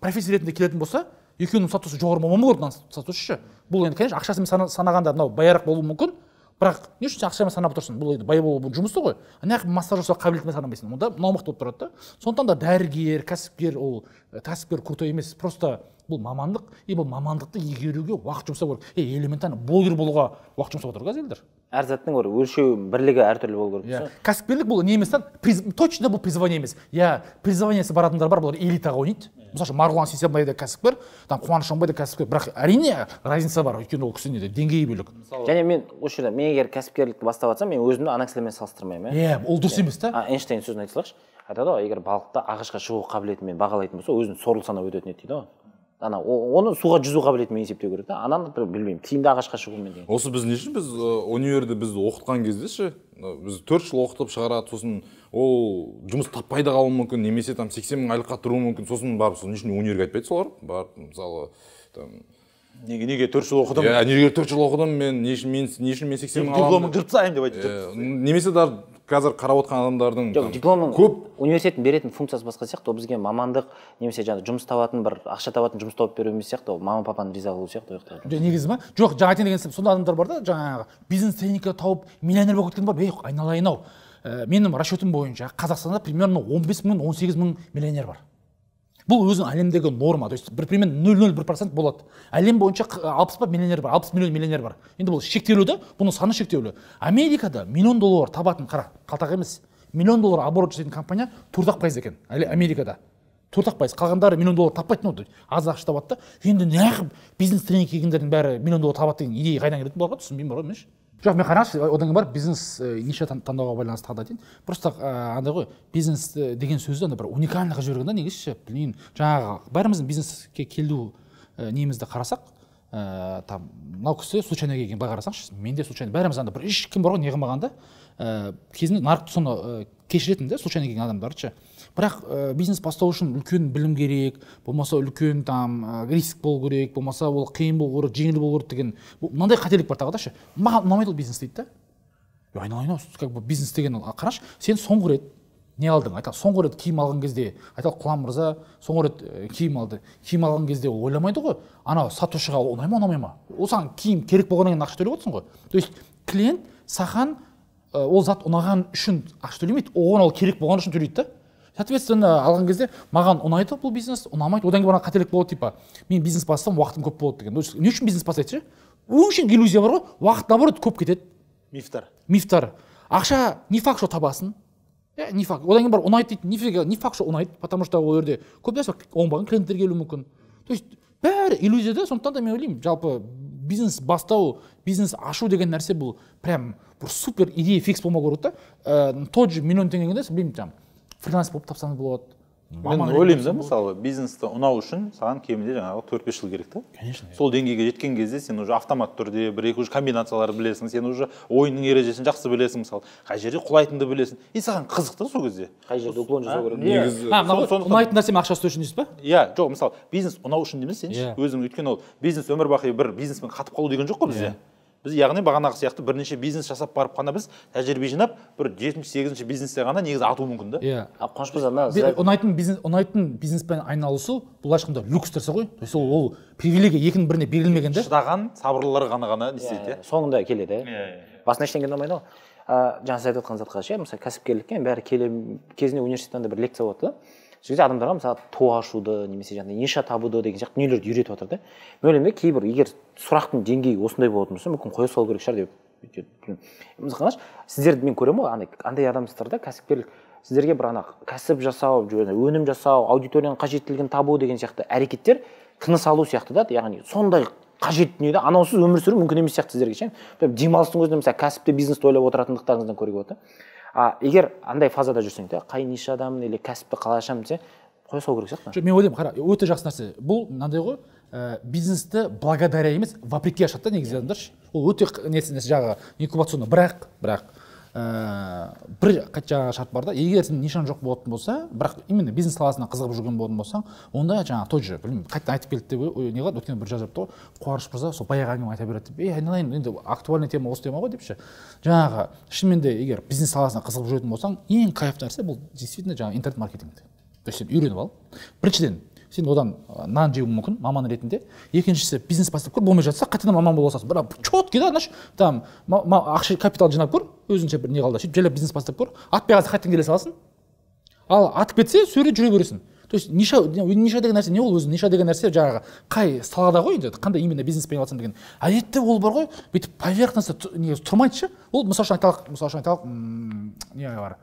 профессия ретінде келетін болса, екеуінің статусы жоғары болмауы керек статусы. Бұл енді, конечно, ақшасымен санағанда мынау баярақ болуы мүмкін. Бірақ не үшін сен ақшамен санап тұрсың, бұл бай болу жұмысы ғой, неғып массаж жасау қабілетімен санамайсың, мұнда наумақты болып тұрады да. Сондықтан да дәрігер, кәсіпкер, ол кәсіпкер круто емес, просто бұл мамандық, и бұл мамандықты игеруге уақыт жұмсау керек. Элементарно блогер болуға уақыт жұмсап отыр ғой елдер. Әр заттың өлшеу бірлігі әртүрлі болу керек. Кәсіпкерлік бұл не емес, точно бұл призвание емес. Я призваниесі бар адамдар бар, бұлар элитаға ойнайды. Мысалы үшін Марғұлан Сейсенбай да кәсіпкер, Қуаныш Шонбай да кәсіпкер, бірақ әрине разница бар, өйткені ол кісінің деңгейі бөлек. Және мен осы жерде, мен егер кәсіпкерлікті бастап жатсам, мен өзімді ана кісілермен салыстырмаймын. Ол дұрыс емес та. Эйнштейн сөзін айтсалықшы, айтады ғой, егер балықты ағашқа шығу қабілетімен бағалайтын болса, өзін сорлы санап өтетін еді дейді. Ана оны суға жүзу қабілетімен есептеу керек та. Ананы білмеймін, тиімді ағашқа шығумен деген. Осы біз не үшін біз универде біз оқытқан кезде ше, біз 4 жыл оқытып шығарады, сосын ол жұмыс таппай да қалуы мүмкін, немесе там 80 000 айлыққа тұруы мүмкін, сосын барып сол не үшін универге айтпайды солар? Барып, мысалы, там неге 4 жыл оқыдым? Иә, неге 4 жыл оқыдым мен, не үшін мен 80 000 аламын? Дипломын жыртсайым деп айтып. Немесе да қазір қарап отқан адамдардың көп университеттің беретін функциясы басқа сияқты, ол бізге мамандық, немесе жұмыс табатын, бір ақша табатын жұмыс тауып беру емес сияқты, ол мама папаның риза болуы сияқты ойықтайды. Негізі ма? Жоқ, жаңа айтайын деген сондай адамдар бар да, жаңағы бизнес тренингі тауып миллионер болып кеткен бар, айналайын-ау. Менің расчетым бойынша Қазақстанда примерно 15 000–18 000 миллионер бар. Бұл өзінің әлемдегі норма, то есть примерно 0,01% болады. Әлем бойынша 60 миллион миллионер бар. Енді бұл шектеулі, бұның саны шектеулі. Америкада $1 миллион табатын, қара, қалтақ емес, $1 миллион оборот жасайтын компания 40% екен. Америкада 4%, қалғандары $1 миллион таппайтын болды. Аз ақша табатты. Енді неғып бизнес тренинг келгендердің бәрі $1 миллион табады деген идея қайдан келетін болған түсінбеймін ғой мен. Жоқ, мен қараңызшы, одан кейін барып бизнес ниша таңдауға байланысты тағы да айтайын. Просто андай ғой, бизнес деген сөзді андай бір уникальныйға жіберген да, негізі білмеймін. Жаңағы бәріміздің бизнеске келу немізді қарасақ, там мынау кісі случайно келген, былай қарасаңшы, мен де случайно, бәріміз андай бір ешкім бар ғой, неғымағанда кезінде нарық соны кешіретін де, случайно келген адамдарды. Бірақ бизнес бастау үшін үлкен білім керек, болмаса үлкен там риск болу керек, болмаса ол қиын болу керек, жеңіл болу керек деген мынандай қателік бар тағы да ше. Маған ұнамайды ол бизнес дейді да. Айналайын, как бы бизнес деген қараш, сен соңғы рет не алдың? Айталық соңғы рет киім алған кезде, айталық Құлан мырза соңғы рет киім алды. Киім алған кезде ойламайды ғой, анау сатушыға ұнай ма, ұнамай ма? Ол саған киім керек болғаннан кейін ақша төлеп отырсың ғой. То есть клиент саған ол зат ұнаған үшін ақша төлемейді, оған ол керек болған үшін төлейді. Соответственно, алған кезде маған ұнайды бұл бизнес, ұнамайды, одан кейін барған қателік болады, типа мен бизнес бастасам уақытым көп болады деген. Не үшін бизнес бастайды ше? Өңшең иллюзия бар ғой, уақыт наоборот көп кетеді. Мифтар. Ақша не факт что табасын, не факт. Одан кейін бар ұнайды дейді, не факт что ұнайды, потому что ол жерде көп нәрсе оңбаған клиенттер келуі мүмкін. То есть бәрі иллюзия да, сондықтан да мен ойлаймын, жалпы бизнес бастау, бизнес ашу деген нәрсе бұл прям бір супер идея фикс болмау керек та. Тот же $1 миллион білмеймін фриланс болып тапсаңыз болады. Мен ойлаймын да, мысалы бизнесті ұнау үшін саған кемінде жаңағы 4-5 жыл керек та. Сол деңгейге жеткен кезде сен уже автомат түрде 1-2 комбинациялар білесің, сен уже ойынның ережесін жақсы білесің, мысалы қай жерде құлайтынды білесің. И саған қызық та сол кезде. Қай жерде уклон жасау керек. Негізі. Ұнайтын нәрсемен ақша істеу үшін дейсіз бе? Иә, жоқ, мысалы бизнес ұнау үшін емес, сен өзің өйткені ол бизнес өмір бақи бір бизнеспен қатып қалу деген жоқ қой бізде. Біз яғни бағанағы сияқты бірнеше бизнес жасап барып қана біз тәжірибе жинап, бір 7-8-ші бизнесте ғана негізі ату мүмкін да? Иә. Қуаныш мырза, ұнайтын бизнеспен айналысу, бұл айшқында люкс нәрсе ғой. Ол привилегия екінің біріне берілмеген де. Шыдаған сабырлылар ғана істейді. Соңында келеді. Басына ештеңе ұнамайды ғой. Жаңа сіз айтып отқан затқа ше, мысалы кәсіпкерлікке бәрі кезінде университеттен бір лекция оқыды. Сол кезде адамдарға мысалы тоо ашуды, немесе жаңағыдай ниша табуды деген сияқты дүниелерді үйретіп отыр да. Мен ойлаймын, кейбір егер сұрақтың деңгейі осындай болатын болса, мүмкін қоя салу керек шығар деп. Мысалы, сіздерді мен көремін ғой, андай адамдарда кәсіпкерлік сіздерге бір кәсіп жасау, өнім жасау, аудиторияның қажеттілігін табу деген сияқты әрекеттер тыныс алу сияқты да, яғни сондай қажет дүниеде анасыз өмір сүру мүмкін емес сияқты сіздерге ше. Демалыстың өзінде мысалы кәсіпте бизнесті ойлап отыратындықтарыңыздан көруге болады. Егер андай фазада жүрсең де, қай ниша адам, или кәсіпті қалай ашам десе, қоя салу керек сияқты. Мен ойлаймын, қара, өте жақсы нәрсе. Бұл мынандай ғой, бизнесті благодаря емес, вопреки ашады да негізі адамдаршы. Ол өте несі жағы инкубационды, бірақ бір қайтша шарт бар да, егер сен нишаң жоқ болатын болса, бірақ именно бизнес саласына қызығып жүрген болатын болсаң, онда жаңағы той же, білмеймін, қайтадан айтып келді деп не қылады, өткенде бір жазып тұр, Қуаныш мырза сол баяғы әңгімені айта береді деп, айналайын, енді актуальный тема осы тема ғой деп ше. Жаңағы шынымен де егер бизнес саласына қызығып жүретін болсаң, ең қайыпты нәрсе бұл действительно жаңағы интернет-маркетинг. То есть сен үйреніп ал. Біріншіден сен одан нан жеуі мүмкін маман ретінде. Екіншісі бизнес бастап көр, болмай жатса, қайтадан маман бола аласың. Бірақ чотки да, там ақша капитал жинап көр, өзінше бір не қалды. Сөйтіп жайлап бизнес бастап көр, атпай қалса қайтадан келе саласың. Ал атып кетсе, сөйлеп жүре бересің. То есть ниша деген нәрсе не ол өзі? Ниша деген нәрсе жаңағы қай салада ғой енді, қандай именно бизнеспен айналысам деген. Әдетте ол бар ғой, бүйтіп поверхностьта тұрмайды ше. Ол мысалы үшін айталық не бар?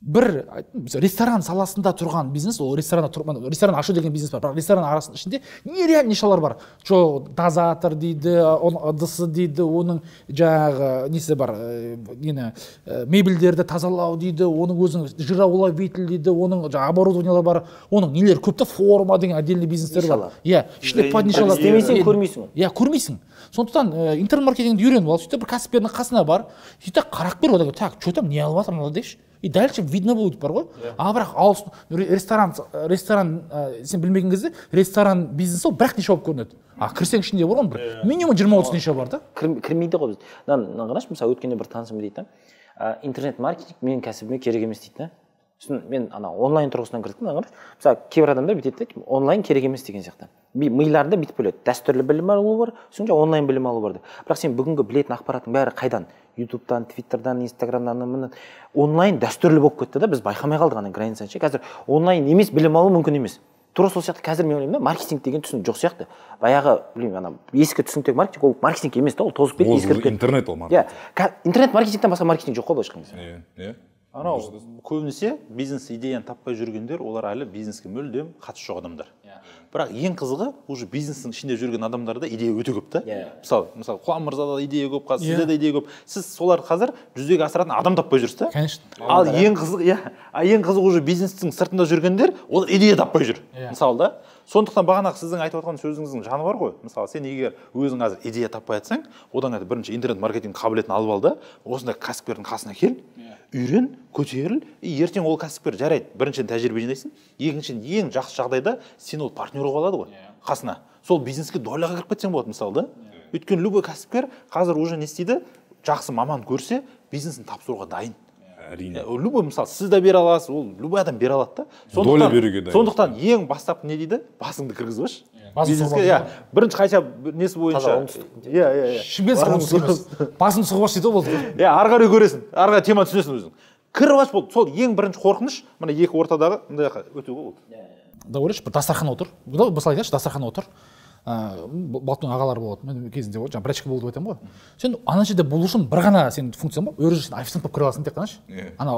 Бір ресторан саласында тұрған бизнес, ол ресторан ашу деген бизнес бар, бірақ ресторан арасының ішінде нереаль нишалар бар. Жоқ, дозатор дейді, ыдысы дейді, оның жаңағы несі бар, мебельдерді тазалау дейді, оның өзінің жыраулау бейтіл дейді, оның оборудованиялар бар, оның нелер көпті форма деген отдельный бизнестер бар. Иә, ішінде под нишалар. Істемесең көрмейсің. Иә, көрмейсің. Сондықтан интернет-маркетингді үйреніп ал, сөйтіп бір кәсіпкердің қасына бар, сөйтіп қарап бер, одан так, что там не алып жатыр мынада дейші. И дальше видно будет бар ғой. А бірақ ресторан сен білмеген кезде ресторан бизнесі ол бірақ неше болып көрінеді. Кірсең ішінде бар ғой бір. Минимум 20-30 неше бар да. Кірмейді ғой біз. Қанаш, мысалы өткенде бір танысым дейді. Интернет-маркетинг менің кәсібіме керек емес дейді. Мен онлайн тұрғысынан кірдік. Мысалы кейбір адамдар бүйтеді, онлайн керек емес деген сияқты. Миларды бүйтіп бөледі. Дәстүрлі білім алу бар, сонда онлайн білім алу бар. Бірақ сен бүгінгі білетін ақпараттың бәрі қайдан? Ютубтан, Твиттердан, Инстаграмдан, онлайн дәстүрлі болып кетті да, біз байқамай қалдық ана границаны. Қазір онлайн емес білім алу мүмкін емес. Тура сол сияқты қазір мен ойлаймын, маркетинг деген түсінік жоқ сияқты. Баяғы, білмеймін, ескі түсініктегі маркетинг ол маркетинг емес та, ол тозып кетті, ескіріп кетті. Интернет ол маркетинг. Интернет маркетингтен басқа маркетинг жоқ қой, былайша айтқанда. анау көбінесе бизнес идеяны таппай жүргендер, олар әлі бизнеске мүлдем қатысы жоқ адамдар. Бірақ ең қызығы, уже бизнестің ішінде жүрген адамдарда идея өте көп та. Мысалы, Қуан мырзада идея көп, сізде де идея көп. Сіз солар қазір жүзеге асыратын адам таппай жүрсіз. Ал ең қызығы, ең қызығы уже бизнестің сыртында жүргендер, ол идея таппай жүр. Мысалы да. Сондықтан бағанақ сіздің айтып отқан сөзіңіздің жаны бар ғой. Мысалы, сен егер өзің қазір идея таппай жатсаң, одан әрі бірінші интернет маркетинг қабілетін алып алды, осындай кәсіпкердің қасына кел, үйрен, көтеріл, ертең ол кәсіпкер жарайды. Біріншіден тәжірибе жинайсың, екіншіден ең жақсы жағдайда сен ол партнер болып алады ғой қасына. Сол бизнеске доляға кіріп кетсең болады мысалы да. Өйткені любой кәсіпкер қазір уже не істейді, жақсы маман көрсе, бизнесін тапсыруға дайын. Любой, мысалы, сіз де бере аласыз, ол любой адам бере алады да. Сондықтан ең бастапқы не дейді? Басыңды кіргізбеш. Бірінші қайша несі бойынша. Шымкент сұғымыз. Басын сұғымаш дейді болды. Ары қарай көресің, ары қарай тема түсінесің өзің. Кірбаш болды. Сол ең бірінші қорқыныш, мына екі ортадағы өтеуге болды. Да ойлашы, бір дастархан отыр. Мысалы айтайыншы, дастархан отыр. Балтының ағалары болады, мен кезінде ғой, жаңа бірәшкі болды өтем ғой. Сен ана жерде болу үшін бір ғана сен функция ма, өрі жүрсен официант болып кіре аласың тек қана ше. Ана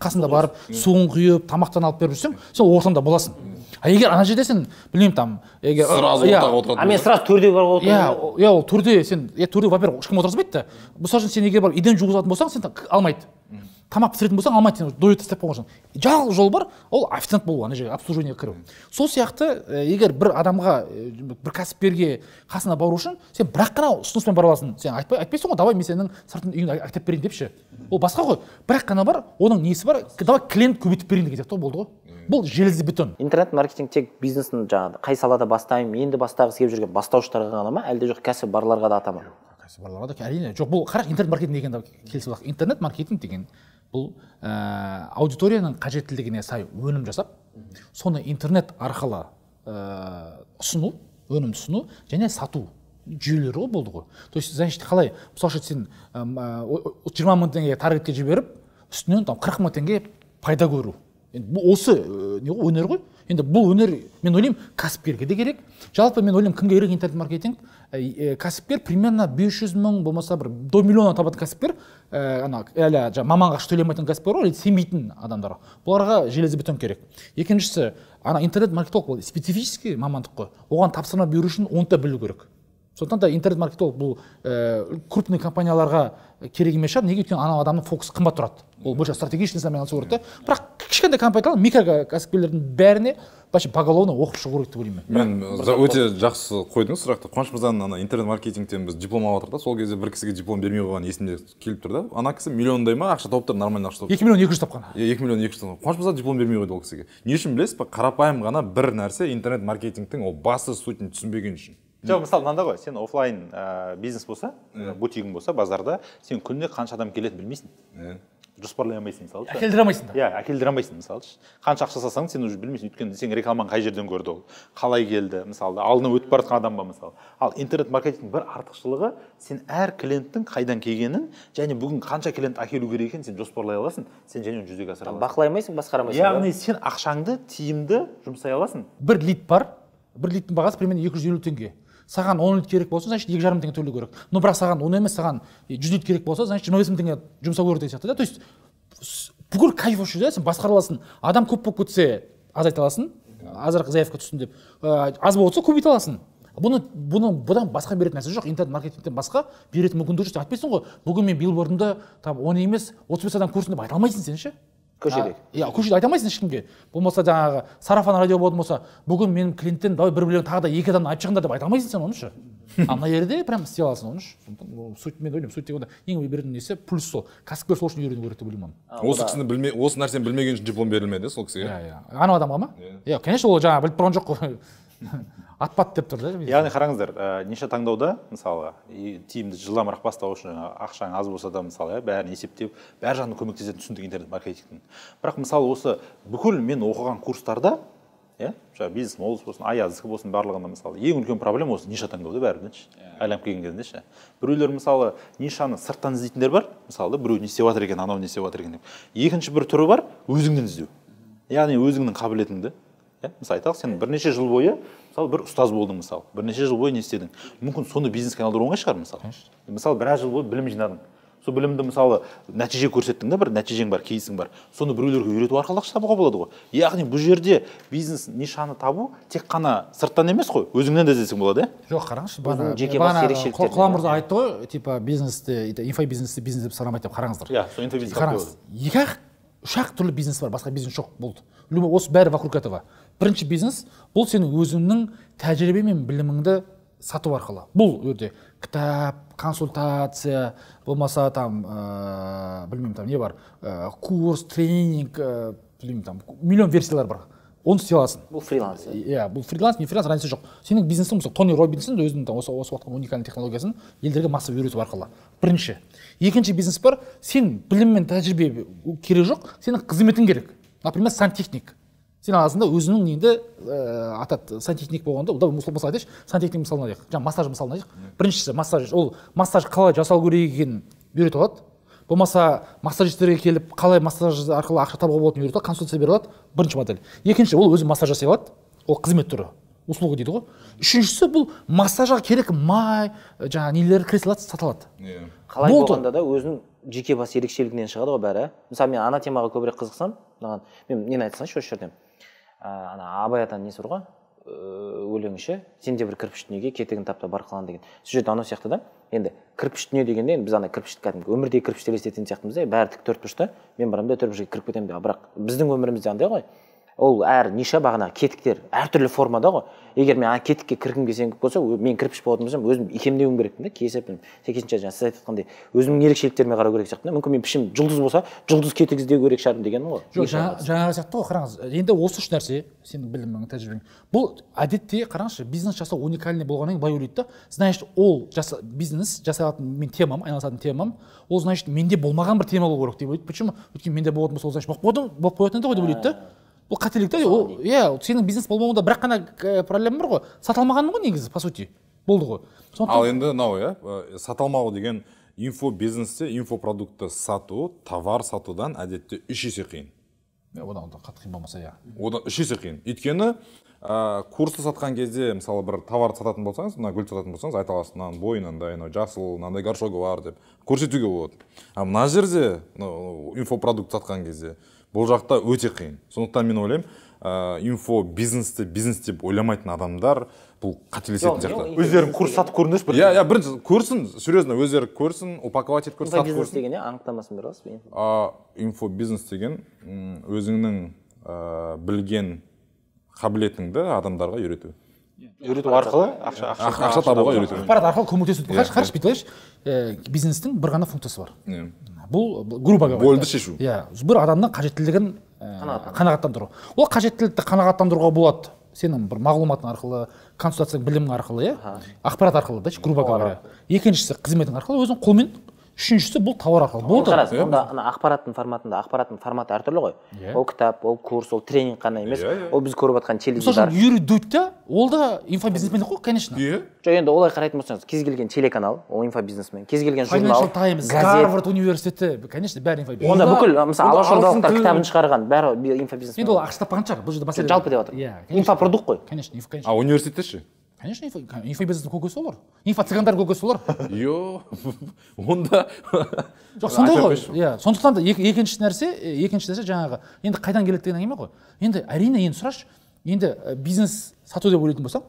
қасында барып, суын құйып, тамақтан алып беріп жүрсең, сен ортамда боласың. А егер ана жерде сен, білмеймін там, егер... Сразу ортаға отырады. А мен сразу төрде бар отырады. Иә, ол төрде сен, төрде, во-первых, ешкім отырғызбайды. Мысалы үшін сен егер бар идеяны жүргізетін болсаң, сен алмайды. Тамақ пісіретін болсаң, алмайды, сен дойы тістеп болған жан. Жалғыз жол бар, ол официант болу, ана жерге, обслуживание кіру. Сол сияқты, егер бір адамға, бір кәсіпкерге қасына бару үшін, сен бірақ қана ұсыныспен бара аласың, сен айтпайсың ғой, давай мен сенің сыртын үйін айтып берейін депші. Ол басқа ғой, бірақ қана бар, оның несі бар, давай клиент көбейтіп берейін деген сияқты болды ғой. Бұл железі бітін. Интернет-маркетинг тек бизнестің жаңағы, қай салада бастаймын, енді бастағысы келіп жүрген бастаушыларға ғана ма, әлде жоқ кәсіп барларға да атама? Кәсіп барларға да әрине. Жоқ, бұл қарақ интернет-маркетинг деген келісіп алайық. Интернет-маркетинг деген бұл аудиторияның қажеттілігіне сай өнім жасап, соны интернет арқылы ұсыну, өнімді ұсыну және сату жүйелері болды ғой. То есть, значит, қалай, мысалы үшін сен 20 мың теңге таргетке жіберіп, үстінен 40 мың теңге пайда көру. Осы өнер ғой, енді бұл өнер, мен ойлайым, кәсіпкерге де керек. Жалпы мен ойлайым, кімге керек интернет-маркетинг? Кәсіпкер, примерно 500 мың, болмаса бір, до миллиона табатын кәсіпкер, әлі маманға төлемейтін кәсіпкер, ол сенбейтін адамдар. Бұларға железі бітім керек. Екіншісі, интернет-маркетолог бұл специфический мамандық қой. Оған тапсырма беру үшін оны да білу керек. Сондықтан да интернет-маркетолог бұл крупный компанияларға керек емес шығар, неге өйткені анау адамның фокусы қымбат тұрады. Ол бойынша стратегичный сәмен алысы өрді. Бірақ кішкенде компаниялар микрокәсіпкерлердің бәріне бәші бағалауына оқып шығу керек деп ойлаймын. Мен өте жақсы қойдыңыз сұрақты. Қуаныш мырзаның интернет-маркетингтен біз диплом алып отырды. Сол кезде бір кісіге диплом бермей қойған есімде келіп тұрды. Ана кісі миллиондай ма ақша тауып тұр, нормально ақша тауып тұр. 2 миллион 200 тапқан. 2 миллион 200 тапқан. Қуаныш мырза диплом бермей қойды ол кісіге. Не үшін білесіз бе? Қарапайым ғана бір нәрсе интернет-маркетингтің ол басы сутін түсінбеген үшін. Жоқ, мысалы, мынандай ғой, сен офлайн бизнес болса, бутигің болса, базарда, сен күнде қанша адам келетінін білмейсің. Жоспарлай алмайсың, мысалы. Әкелдіре алмайсың. Әкелдіре алмайсың, мысалы. Қанша ақша салсаң, сен уже білмейсің, өйткені сен рекламаны қай жерден көрді ол, қалай келді, мысалы, алдына өтіп бара жатқан адам ба, мысалы. Ал интернет-маркетингтің бір артықшылығы, сен әр клиенттің қайдан келгенін, және бүгін қанша клиент әкелу керек екенін сен жоспарлай аласың, сен және оны жүзеге асыра аласың. Бақылай алмайсың, басқара алмайсың. Яғни сен ақшаңды тиімді жұмсай аласың. Бір лид бар, бір лидтің бағасы примерно 250 теңге. Саған 10 лид керек болса, значит, 2,5 теңге төлеу керек. Но бірақ саған 10 емес, саған 100 лид керек болса, значит, 25 теңге жұмсау керек сияқты да. То есть, бүкіл кайф үшін де, сен басқара аласың. Адам көп болып кетсе, азайта аласың, азырақ заявка түссін деп. Аз болып кетсе, көбейте аласың. Бұдан басқа беретін нәрсе жоқ, интернет-маркетингтен басқа беретін мүмкіндік жоқ. Айтпайсың ғой, бүгін мен билбордымда 10 емес, 35 адам көрсін деп айта алмайсың сен ше. Көшеде. Көшеде айта алмайсың ешкімге. Болмаса жаңағы сарафан радио болатын болса, бүгін менің клиенттен давай 1 миллион тағы да 2 адамды айтып шығыңдар деп айта алмайсың сен оны ше. А мына жерде прям істей аласың оны ше. Суть мен ойлаймын, суть дегенде ең беретін несі плюс сол. Кәсіпкер сол үшін үйрену керек деп ойлаймын. Осы кісіні білмей, осы нәрсені білмеген үшін диплом берілмеді сол кісіге. Анау адамға ма? Иә, конечно, ол жаңа біліп тұрған жоқ қой. Атпат деп тұр да. Яғни қараңыздар, неше таңдауда, мысалы, тиімді жылдамырақ бастау үшін ақшаң аз болса да, мысалы, бәрін есептеп, бәр жағынан көмектесетін түсіндік интернет-маркетингтің. Бірақ, мысалы, осы бүкіл мен оқыған курстарда, бизнес молысы болсын, аязы болсын, барлығында, мысалы, ең үлкен проблема осы ниша таңдауда бәрібінше, әлемге келгенде ше. Біреулер, мысалы, нишаны сырттан іздейтіндер бар, мысалы, біреу не істеп жатыр екен, анау не істеп жатыр екен деп. Екінші бір түрі бар, өзіңнен іздеу. Яғни өзіңнің қабілетіңді. Мысалы, айталық, сен бірнеше жыл бойы, мысалы, бір ұстаз болдың, мысалы, бірнеше жыл бойы не істедің? Мүмкін соны бизнеске айналдыру оңай шығар, мысалы. Мысалы, біраз жыл бойы білім жинадың. сол білімді мысалы нәтиже көрсеттің де, бір нәтижең бар, кейсің бар. Соны біреулерге үйрету арқылы табуға болады ғой. Яғни бұл жерде бизнес нишаны табу тек қана сырттан емес қой, өзіңнен де іздесең болады, ә? Жоқ, қараңызшы, бана Құлан мырза айтты ғой, типа бизнесті, инфобизнесті бизнес деп санамайды деп қараңыздар. Иә, сол инфобизнес. Қараңыз. Үш-ақ түрлі бизнес бар, басқа бизнес жоқ болды. Любой осы бәрі вокруг этого. Бірінші бизнес бұл сенің өзіңнің тәжірибе мен біліміңді сату арқылы. Бұл өте кітап, консультация, болмаса там, білмеймін там не бар, курс, тренинг, білмеймін там, миллион версиялар бар. Оны істей аласың. Бұл фриланс. Иә, бұл фриланс, не фриланс, разница жоқ. Сенің бизнесің мысалы Тони Роббинстің өзінің осы уақытқа уникальный технологиясын елдерге массовый үйрету арқылы. Бірінші. Екінші бизнес бар. Сен білім мен тәжірибе керек жоқ, сенің қызметің керек. Например, сантехник. Сен азында өзінің неңді атат сантехник болғанда, ол да мысалы айтайшы, сантехник мысалына дейік, жаңа массаж мысалына дейік. Біріншісі массаж, ол массаж қалай жасалу керек екенін үйретіп алады. Болмаса массажистерге келіп, қалай массаж арқылы ақша табуға болатынын үйретіп алады, консультация бере алады. Бірінші модель. Екінші, ол өзі массаж жасай алады. Ол қызмет түрі, услуга дейді ғой. Үшіншісі, бұл массажға керек май, жаңа нелер креслолар сатылады. Қалай болғанда да өзінің жеке бас ерекшелігінен шығады ғой бәрі. Мысалы мен ана темаға көбірек қызықсам, мен нені айтсаңшы осы жерден. Абай атаның несі бар ғой өлеңші, сен де бір кірпіш дүниеге кетігін тапта бар қылан деген сюжет анау сияқты да. Енді кірпіш дүние дегенде енді біз ана кірпішті кәдімгі өмірдегі кірпішті елестететін сияқтымыз да, бәрі тік төрт бұрышты, мен барамын да төрт бұрышқа кіріп кетемін деп. Бірақ біздің өмірімізде андай ғой, ол әр ниша бағана кетіктер әртүрлі формада ғой. Егер мен кетікке кіргім келсең болса, мен кірпіш болатын болсам өзім икемдеуім керекпін да, кесіп сәйкесінше жаңа сіз айтқандай өзімнің ерекшеліктеріме қарау керек сияқты. Мүмкін мен пішім жұлдыз болса жұлдыз кетік іздеу керек шығармын деген ғой. Жоқ, жаңағы сияқты ғой, қараңыз. Енді осы үш нәрсе сенің білімің, тәжірибең. Бұл әдетте қараңызшы, бизнес жасау уникальный болғаннан кейін бай ойлайды да. Значит, ол бизнес жасалатын мен темам, айналысатын темам, ол значит менде болмаған бір тема болу керек деп ойлайды. Почему? Өйткені менде болатын болса, значит болып қоятын еді ғой деп ойлайды да. Бұл қателікті, сенің бизнес болмауында бірақ қана проблем бар ғой, саталмағаның ғой негізі, по сути, болды ғой. Ал енді саталмау деген инфобизнесте, инфопродукты сату, товар сатудан әдетте 3 есе қиын. Одан қатты қиын болмаса, иә. Одан 3 есе қиын. Өйткені курсты сатқан кезде, мысалы бір товар сататын болсаңыз, мына гүл сататын болсаңыз, айта аласыз, бойынандай, жасыл, мынандай горшогі бар деп көрсетуге болады. А мына жерде инфопродукт сатқан кезде бұл жақта өте қиын. Сондықтан мен ойлаймын, инфобизнесті бизнес деп ойламайтын адамдар бұл қателесетін сияқты. Өздерін курс сатып көріңдерші бір. Иә, бірінші көрсін, серьезно, өздері көрсін, упаковать еткөрсін, сатып көрсін. Инфобизнес деген не? Анықтамасын бере аласыз ба? Инфобизнес деген өзіңнің білген қабілетіңді адамдарға үйрету. Үйрету арқылы ақша табуға үйрету. Ақпарат арқылы көмектесу. Қараш бітілейші, бизнестің бір ғана функциясы бар. Бұл голды шешу. Бір адамның қажеттілігін қанағаттандыру. Ол қажеттілікті қанағаттандыруға болады. Сенің бір мағлұматын арқылы, консультацияның білімің арқылы, ақпарат арқылы, грубо говоря. Екіншісі қызметің арқылы, өзің қолмен. Үшіншісі бұл тауар арқылы. Қарас, ақпараттың форматы әртүрлі ғой. Ол кітап, ол курс, ол тренинг қана емес, ол біз көріп атқан телевизор. Юрий Дудь, ол да инфобизнесмен қой, конечно. Жоқ, енді олай қарайтын болсаңыз, кез келген телеканал, ол инфобизнесмен, кез келген журнал, газет. Гарвард университеті, конечно, бәрі инфобизнесмен. Онда бүкіл, мысалы, алашордалықтар кітабын шығарған, бәрі инфобизнесмен. Енді ол ақштапқан шығар, бұл жерде басқа жалпы деп отыр. Инфопродукт қой. Конечно, конечно. А университет ше? Конечно, инфобизнестің көкесі олар. Инфо-цыгандар көкесі олар. Йо, онда... Жоқ, сондай ғой. Сондықтан да, екінші нәрсе жаңағы. Енді қайдан келеді деген әңгіме ғой. Енді әрине, енді сұрашы, енді бизнес сату деп ойлайтын болсақ,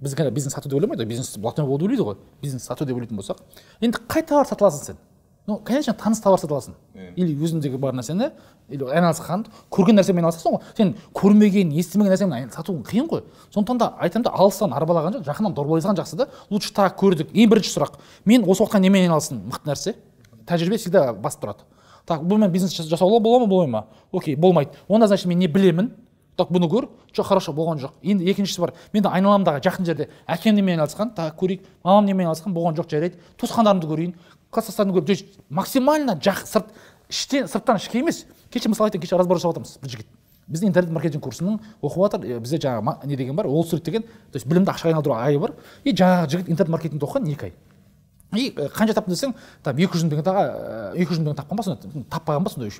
біз ғана бизнес сату деп ойламайды, бизнес латынмен болды ойлайды ғой, бизнес сату деп ойлайтын болсақ, енді қай товар сата аласың сен? Ну, конечно, таныс товар сата аласың. Или өзіндегі бар нәрсені, или айналысқан, көрген нәрсемен айналысасың ғой. Сен көрмеген, естімеген нәрсемен сатуың қиын ғой. Сондықтан да айтамын да, алыстан арбалаған жоқ, жақыннан дорбалаған жақсы да, лучше так көрдік. Ең бірінші сұрақ. Мен осы уақытқа немен айналыстым? Мықты нәрсе. Тәжірибе всегда басып тұрады. Так, бұл мен бизнес жасауға бола ма, болмай ма? Окей, болмайды. Онда значит мен не білемін? Так, бұны көр. Жоқ, хорошо, болған жоқ. Енді екіншісі бар. Мен айналамдағы жақын жерде әкем немен айналысқан, так көрейік. Мамам немен айналысқан, болған жоқ, жарайды. Туысқандарымды көрейін. Кластастарын көріп, дей, максимально сырттан ішке емес. Кеше мысалы айтын, кеше разбор жасап отырмыз бір жігіт. Біздің интернет-маркетинг курсының оқып жатыр, бізде жаңа не деген бар, Уолл-стрит деген, то есть білімді ақшаға айналдыру айы бар. И жаңа жігіт интернет-маркетинг оқыған 2 ай. И қанша таптым десең, там 200 мыңдаған тапқан ба сонда, таппаған ба сонда.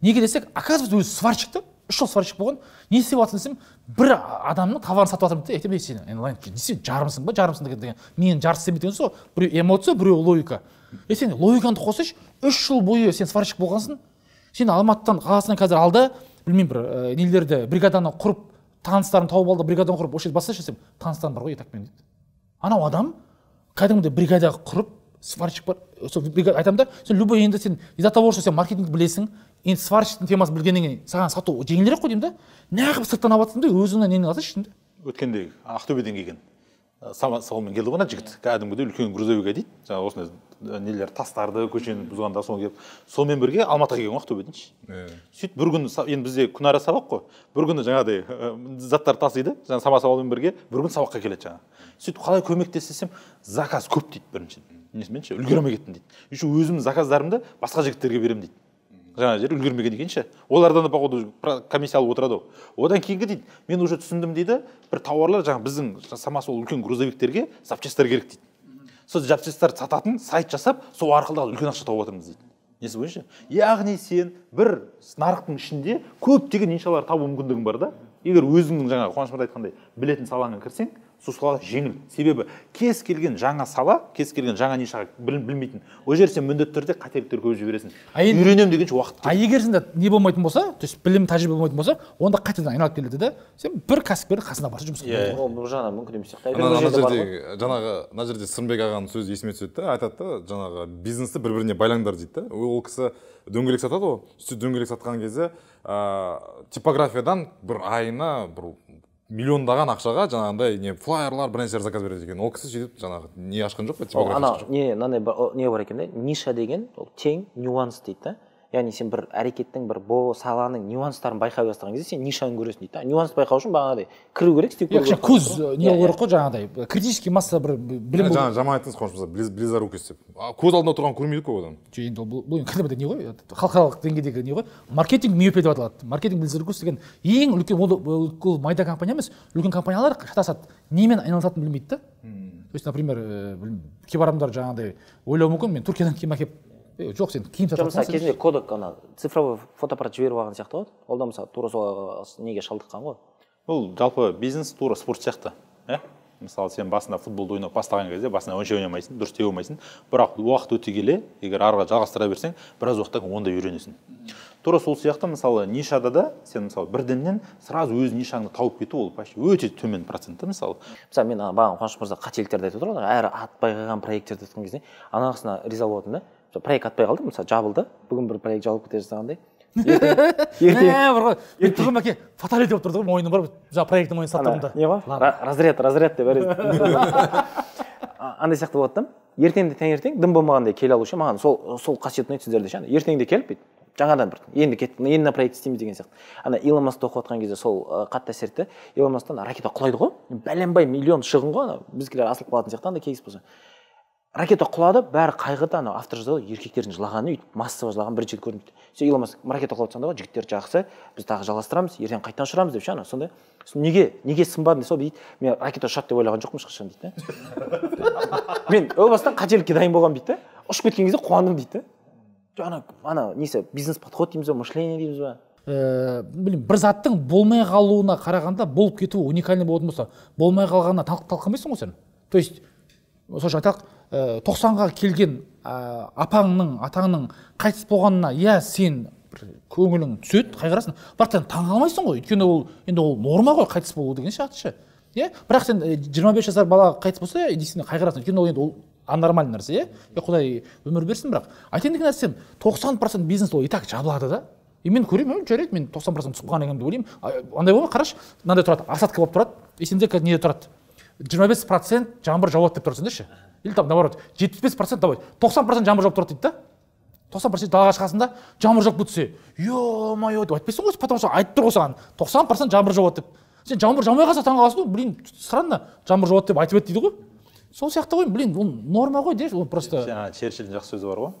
Неге десек, оказывается, өзі сварщикті үш жыл сварщик болған, не істеп жатсың десем, бір адамның товарын сатып жатырмын дейді. Айтамын, сен онлайн не жарымсың ба, жарымсың деген. Мен жарыс істемейді деген сол, біреу эмоция, біреу логика. Сен логикаңды қосыш, үш жыл бойы сен сварщик болғансың. Сен Алматыдан қаласынан қазір алда, білмеймін бір нелерді бригаданы құрып, таныстарын тауып алды, бригадан құрып, осы жерде басташы десем, таныстарым бар ғой етекпен дейді. Анау адам кәдімгідей бригада құрып, сварщик бар. Сол бригада айтам да, сен любой енді сен из-за того, что сен маркетингті білесің, енді сварщиктің темасы білгеннен кейін саған сату жеңілірек қой деймін да. Неғып сырттан алып жатсың да, өзіңнен нені алсашы деймін. Өткенде Ақтөбеден келген салмен келді ғана жігіт, кәдімгідей үлкен грузовикке дейді, жаңа осындай нелер тастарды көшені бұзғанда соны келіп, сонымен бірге Алматыға келген Ақтөбеден. Сөйтіп бір күн енді бізде күнара сабақ қой, бір күні жаңағыдай заттар тасиды, жаңа сама сабақпен бірге бір күн сабаққа келеді жаңа. Сөйтіп қалай көмектессем, заказ көп дейді бірінші. Несіменше үлгермей кеттім дейді. Еще өзімнің заказдарымды басқа жігіттерге берем дейді. Жаңа жер үлгермеген екенше, олардан да походу комиссия алып отырады ғой. Одан кейінгі дейді, мен уже түсіндім дейді, бір тауарлар жаңа біздің самасы ол үлкен грузовиктерге запчастар керек дейді. Сол запчастар сататын сайт жасап, сол арқылы үлкен ақша тауып отырмыз дейді. Несі бойынша? Яғни сен бір нарықтың ішінде көптеген нишалар табу мүмкіндігің бар да. Егер өзіңнің жаңа Қуаныш мырза айтқандай білетін салаңа кірсең, сол сала жеңіл. Себебі кез келген жаңа сала, кез келген жаңа нишаға білмейтін. Ол жерде сен міндетті түрде қателіктер көп жібересің. Үйренем дегенше уақыт. А егер сенде не болмайтын болса, то есть білім тәжірибе болмайтын болса, онда қайтадан айналып келеді де, сен бір кәсіпкердің қасына барып жұмыс істейсің. Ол бұл жаңа мүмкін емес. Мына жерде Сырымбек ағаның сөзі есіме түседі де, айтады да, жаңағы бизнесті бір-біріне байлаңдар дейді. Ол кісі дөңгелек сатады ғой. Сөйтіп дөңгелек сатқан кезде, типографиядан бір айына бір миллиондаған ақшаға жаңағындай флайерлар, бірнешелер заказ береді екен. Ол кісі сөйтіп жаңағы не ашқан жоқ па, типография. Не бар екен де, ниша деген ол тең нюанс дейді. Яғни сен бір әрекеттің, бір саланың нюанстарын байқай бастаған кезде сен нишаны көресің дейді. Нюансты байқау үшін бағанадай кіру керек, істеп көру керек. Көз не керек қой жаңағыдай критический масса бір білім. Жаңа жаман айттыңыз Қуаныш мырза, близорук істеп. Көз алдында тұрған көрмейді ғой одан. Енді бұл кәдімгі не ғой? Халықаралық деңгейдегі не ғой? Маркетинг миопия деп аталады. Маркетинг близорук деген ең үлкен ол майда компания емес, үлкен компаниялар шатасады. Немен айналысатынын білмейді де. То есть, например, кейбір адамдар жаңағыдай ойлауы мүмкін, мен Түркиядан киім әкеп жоқ, сен киім сатып жатсың. Кезінде кодек ана цифровой фотоаппарат жіберіп алған сияқты ғой. Ол да мысалы тура сол неге шалдыққан ғой. Бұл жалпы бизнес тура спорт сияқты. Мысалы сен басында футболды ойнап бастаған кезде басында онша ойнамайсың, дұрыс теп алмайсың. Бірақ уақыт өте келе, егер арыға жалғастыра берсең, біраз уақыттан кейін оны үйренесің. Тура сол сияқты мысалы нишада да сен мысалы бірденнен сразу өз нишаңды тауып кету ол почти өте төмен процентті мысалы. Мысалы мен бағана Қуаныш мырза қателіктерді айтып отырмын, әрі атпай қалған проекттерді айтқан кезде анағысына риза болатын да. Проект атпай қалды, мысалы жабылды. Бүгін бір проект жалып кете жасағандай. Тұрғым әке, фаталити болып тұрды ғой, ойыны бар, проекттің ойын саттырымды. Не ғой? Разряд, разряд деп әрі. Андай сияқты болады. Ертеңде таңертең дым болмағандай келе алушы, маған сол қасиетін айтып сіздерде шағында. Ертеңде келіп бейді, жаңадан бір, енді кеттің, енді проект істейміз деген сияқты. Ана Илон Маск оқып отқан кезде сол қатты әсерді, Илон Масктан ракета құлайды ғой, бәленбай миллион шығын ғой, бізгілер асылып қалатын сияқты, андай кейіс болса. Ракета құлады, бәрі қайғыдан автор жазады, еркектердің жылағаны үйтіп, массыва жылаған бірінші рет көрінді. Сен Илон Маск ракета құлап жатқанда, жігіттер жақсы, біз тағы жалғастырамыз, ертең қайтадан ұшырамыз деп шана. Сонда неге сынбадың десе, дейді, мен ракета ұшады деп ойлаған жоқпын шықшын дейді. Мен ол бастан қателікке дайын болған дейді, ұшып кеткен кезде қуандым дейді. Ана несі бизнес подход дейміз бе, мышление дейміз бе. Бір заттың болмай қалуына қарағанда болып кетуі уникальный болатын болса, болмай қалғанына талқылмайсың ғой сен. То есть, сошы айтақ, 90-ға келген апаңның, атаңның қайтыс болғанына, иә, сен көңілің түсет, қайғырасың, бірақ сен таңғалмайсың ғой, өйткені ол енді ол норма ғой қайтыс болу деген шарты. Бірақ сен 25 жасар бала қайтыс болса, дейсің қайғырасың, өйткені ол енді ол анормальный нәрсе, құдай өмір берсін. Бірақ айтайын деген нәрсем, 90% бизнес ол и так жабылады да. И мен көремін, жарайды, мен 90% түсіп қалған екенімді ойлаймын. Андай болмай, қараш, мынандай тұрады, осадка болып тұрады, есімде неде тұрады. 25% жаңбыр жауады деп тұрсың деші. Или там, наоборот, 75% давай, 90% жаңбыр жауып тұрады дейді да. 90% далаға шығасың да, жаңбыр жауып бітсе, ё-ма-ё деп айтпайсың ғой, потому что айтып тұр ғой саған, 90% жаңбыр жауады деп. Сен жаңбыр жаумай қалса таңғаласың ғой, блин, странно, жаңбыр жауады деп айтып еді дейді ғой. Сол сияқты ғой, блин, ол норма ғой деші, ол просто. Жаңа Черчилльдің жақсы сөзі бар ғой,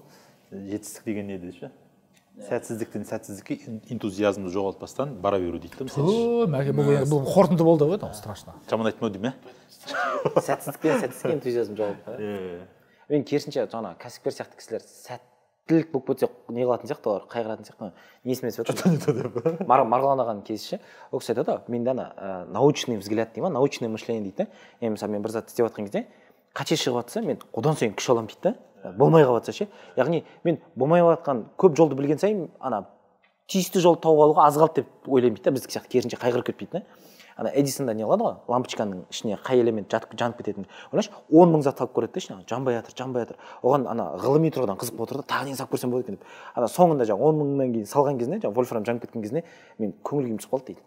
жетістік деген не деші? Сәтсіздіктен сәтсіздікке энтузиазмды жоғалтпастан бара беру дейді. Бұл қорытынды болды ғой, ол страшно. Жаман айтмау деймін, ә? Сәтсіздіктен сәтсіздікке энтузиазм жоғалтпа. Мен керісінше жаңа кәсіпкер сияқты кісілер сәт тілік болып кетсе не қылатын сияқты олар, қайғыратын сияқты. Есіме түсіп отыр. Марғұлан ағаның кезі ше, ол кісі айтады, менде ана научный взгляд дейді ма, научное мышление дейді. Мен мысалы мен бір затты істеп жатқан кезде қате шығып жатса, мен одан сайын күш аламын дейді. Болмай қалатса ше, яғни мен болмай қалатқан көп жолды білген сайын ана тиісті жолды тауып алуға аз қалды деп ойлаймын дейді. Біздікі сияқты керісінше қайғырып кетпейді. Ана Эдисонда не қылады ғой, лампочканың ішіне қай элемент жанып кететінін. Ойлашы, 10 000 зат салып көреді ішіне, жанбай жатыр. Оған ана ғылыми тұрғыдан қызық отырды, тағы не салып көрсем болады екен деп. Ана соңында жаңа 10 000-нан кейін салған кезінде, жаңа вольфрам жанып кеткен кезінде мен көңілім түсіп қалды дейді.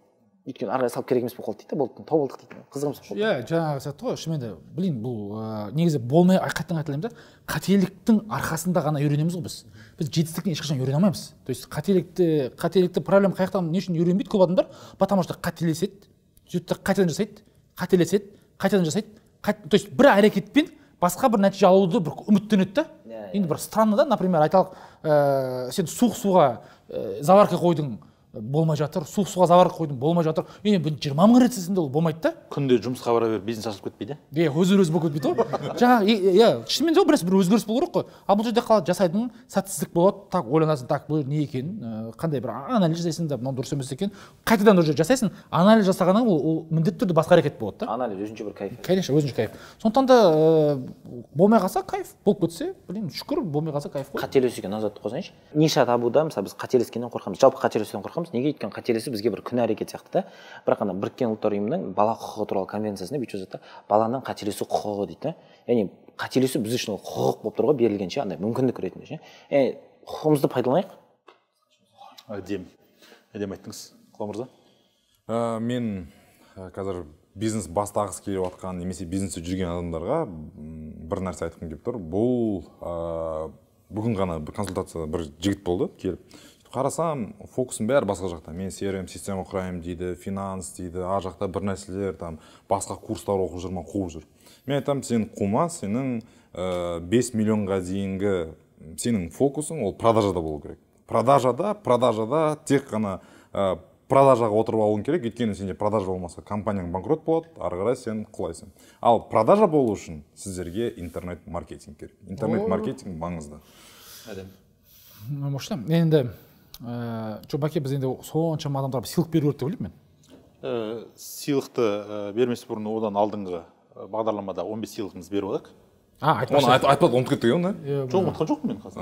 Өйткені ары қарай салып керек емес болып қалды дейді, болды, тауып алдық дейді. Қызығым түсіп қалды. Иә, жаңағы затты ғой, шынымен де, блин, бұл негізі болмай қайттан айтылайым да, қателіктің арқасында ғана үйренеміз ғой біз. Біз жетістіктен ешқашан үйрене алмаймыз. То есть қателікті проблема қаяқтан не үшін үйренбейді көп адамдар? Потому что қателеседі. қателеседі, то есть бір әрекетпен басқа бір нәтиже алуды бір үміттенеді. Енді бір странно да, например, айталық, сен суға заварка қойдың, болмай жатыр, енді бір 20 000 рет сізінде ол болмайды да. Күнде жұмысқа бара беріп, бизнес ашып кетпейді. Е, өзі болып кетпейді ғой. Жаңағы, шынымен де бір өзгеріс болу керек қой. Ал бұл жерде қалады, жасайтын сәтсіздік болады, так ойланасың, так бұл не екен, қандай бір анализ жасайсың да, мынау дұрыс емес екен. Қайтадан уже жасайсың, анализ жасағаннан ол міндетті түрде басқа әрекет болады да. Анализ өзінше бір кайф. Конечно, өзінше кайф. Сондықтан да болмай қалса кайф, болып кетсе, блин, шүкір, болмай қалса кайф қой. Қателесуге назарды қойсаңшы. Ниша табуда, мысалы біз қателескеннен қорқамыз. Жалпы қателесуден қорқамыз. Неге өйткені қателесі бізге бір күн әрекет сияқты да. Бірақ ана біріккен ұлттар ұйымының бала құқығы туралы конвенциясында бүйтіп жатыр, баланың қателесу құқығы дейді. Яғни қателесу біз үшін құқық болып тұруға берілгенше андай мүмкіндік ретінде. Яғни құқығымызды пайдаланайық. Әдем айттыңыз, Құла мырза. Мен қазір бизнес бастағысы келіп жатқан немесе бизнесте жүрген адамдарға бір нәрсе айтқым келіп тұр. Бұл бүгін ғана бір консультация бір жігіт болды келіп. Қарасам, фокусым бәрі басқа жақта. Мен CRM система құрайым дейді, финанс дейді, ар жақта бір нәрселер, басқа курстар оқып жүрмін, қуып жүр. Мен айтам, сен қума, сенің 5 миллионға дейінгі сенің фокусың ол продажада болу керек. Продажада тек қана продажаға отырып алуың керек, өйткені сенде продажа болмаса компанияң банкрот болады, ары қарай сен құлайсың. Ал продажа болу үшін сіздерге интернет-маркетинг керек. Интернет-маркетинг маңызды. Енді Баке, біз енді соншама адамдарға сыйлық беру керек деп ойлаймын мен. Сыйлықты бермес бұрын одан алдыңғы бағдарламада 15 сыйлығымыз беріп алдық. Айтпады, ұмытып кетті ғой. Жоқ, ұмытқан жоқпын мен қазір.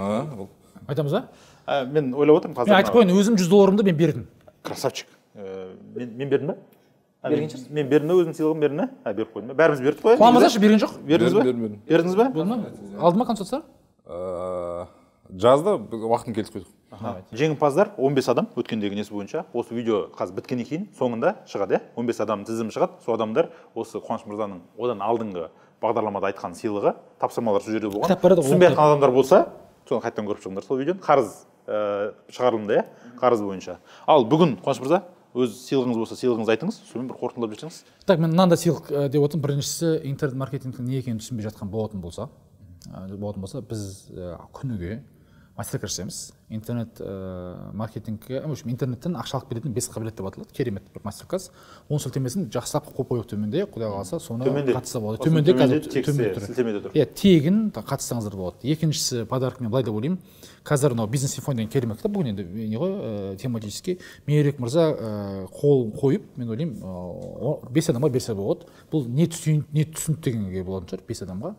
Айтамыз ба? Мен ойлап отырмын қазір. Мен айтып қойын, өзім $100 мен бердім. Красавчик. Мен бердім бе? Мен бердім бе, өзім сыйлығым бердім бе? Беріп қойдым бе? Бәріміз бердік қой. Қуамыздашы, берген жоқ. Бердіңіз бе? Алдыма консультация? Жазды, уақытын келіп қойдық. Жеңімпаздар 15 адам өткендегі несі бойынша. Осы видео қазір біткеннен кейін соңында шығады. 15 адам тізімі шығады. Сол адамдар осы Қуаныш мырзаның одан алдыңғы бағдарламада айтқан сыйлығы, тапсырмалар сол жерде болған. Түсінбей жатқан адамдар болса, соны қайтадан көріп шығыңдар сол видеоны. Қарыз шығарылымда, қарыз бойынша. Ал бүгін Қуаныш мырза, өз сыйлығыңыз болса, сыйлығыңызды айтыңыз, сонымен бір қорытындылап жіберсеңіз. Так, мен мынандай сыйлық деп отырмын. Біріншісі интернет-маркетингтің не екенін түсінбей жатқан болатын болса, біз күніге мастер-класс жасаймыз. Интернеттен ақшалық беретін 5 қабілет деп аталады. Керемет бір мастер-класс. Оның сілтемесін жақсылап қойып қойып төменде, құдай қаласа, соны қатысып болады. Төменде сілтемеде тұр. Иә, тегін қатыссаңыздар болады. Екіншісі подаркамен былай деп ойлаймын. Қазір мынау бизнес симфония деген керемет кітап бүгін енді не ғой, тематически Мерек мырза қол қойып, мен ойлаймын, 5 адамға берсе болады. Бұл не түсінікті дегенге болатын шығар, 5 адамға.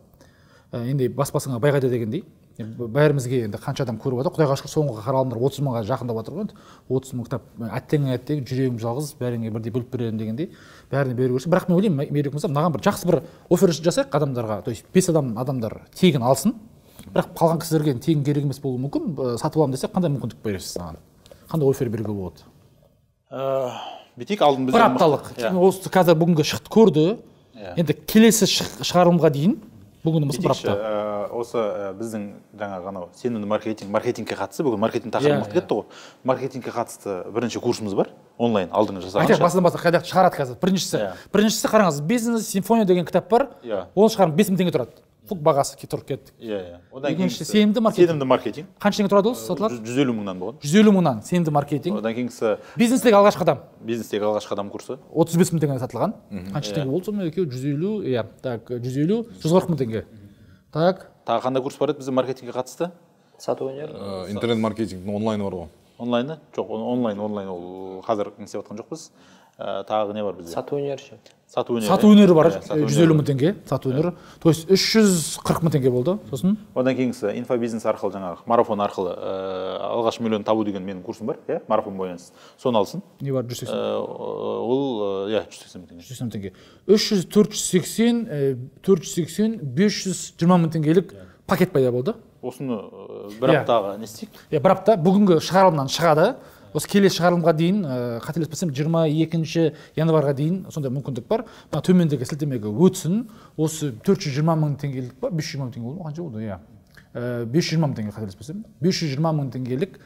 Енді баспасыңа байғайда дегендей, бәрімізге енді қанша адам көріп отыр. Құдайға шүкір, соңғы қаралымдар 30 000-ға жақындап жатыр ғой. 30 000 кітап әттеген, жүрегім жалғыз, бәріңе бірдей бөліп беремін дегендей, бәріне беру керек. Бірақ мен ойлаймын, Мерек мырза, мынаған бір жақсы бір офер жасайық адамдарға. То есть 5 адамдар тегін алсын, бірақ қалған кісілерге тегін керек емес болуы мүмкін. Сатып аламын десе, қандай мүмкіндік бересіз саған? Қандай офер беруге болады? Бір апталық. Осы қазір бүгінгі шықты көрді. Енді келесі шығарылымға дейін бүгін мысын бірапты. Осы біздің жаңағы анау сенімді маркетингке қатысты, бүгін маркетинг тақырыбы кетті ғой. Маркетингке қатысты бірінші курсымыз бар, онлайн алдыңыз жасаған. Айтайық, басынан қайдағы шығарады қазір. Біріншісі қараңыз, бизнес симфония деген кітап бар, ол шығарым 5 000 теңге тұрады. Фук бағасы тұрып кеттік. Екіншісі сенімді маркетинг. Қанша теңге тұрады ол сатылар? 150 000-нан болған. 150 000-нан сенімді маркетинг. Одан кейінгісі бизнестегі алғашқы қадам. Бизнестегі алғашқы қадам курсы. 35 000 теңге сатылған. Қанша теңге болды? 150, иә, так, 140 000 теңге. Так. Тағы қандай курс бар еді бізде маркетингке қатысты? сату өнері? Интернет-маркетингтің онлайны бар ғой. Онлайны? Жоқ, онлайн ол қазір істеп жатқан жоқпыз. Тағы не бар бізде? Сату өнері ше. Сату өнері бар, 150 мың теңге, сату өнері. То есть 340 мың теңге болды. Сосын? Одан кейінгісі инфобизнес арқылы жаңағы, марафон арқылы алғаш миллион табу деген менің курсым бар, марафон бойынсыз. Соны алсын. Не бар, 180 мың? 180 мың теңге. 300, 480, 520 мың теңгелік пакет пайда болды. Осыны бір аптаға не істейік? Бір апта бүгінгі шығарылымнан шығады. Осы келе шығарылымға дейін, қателеспесем, 22 январға дейін сондай мүмкіндік бар. Төмендегі сілтемеге өтсін. Осы 420 мың теңгелік бар, 520 мың теңге болды ма? Қанша болды? 520 мың теңге қателеспесем. 520 мың теңгелік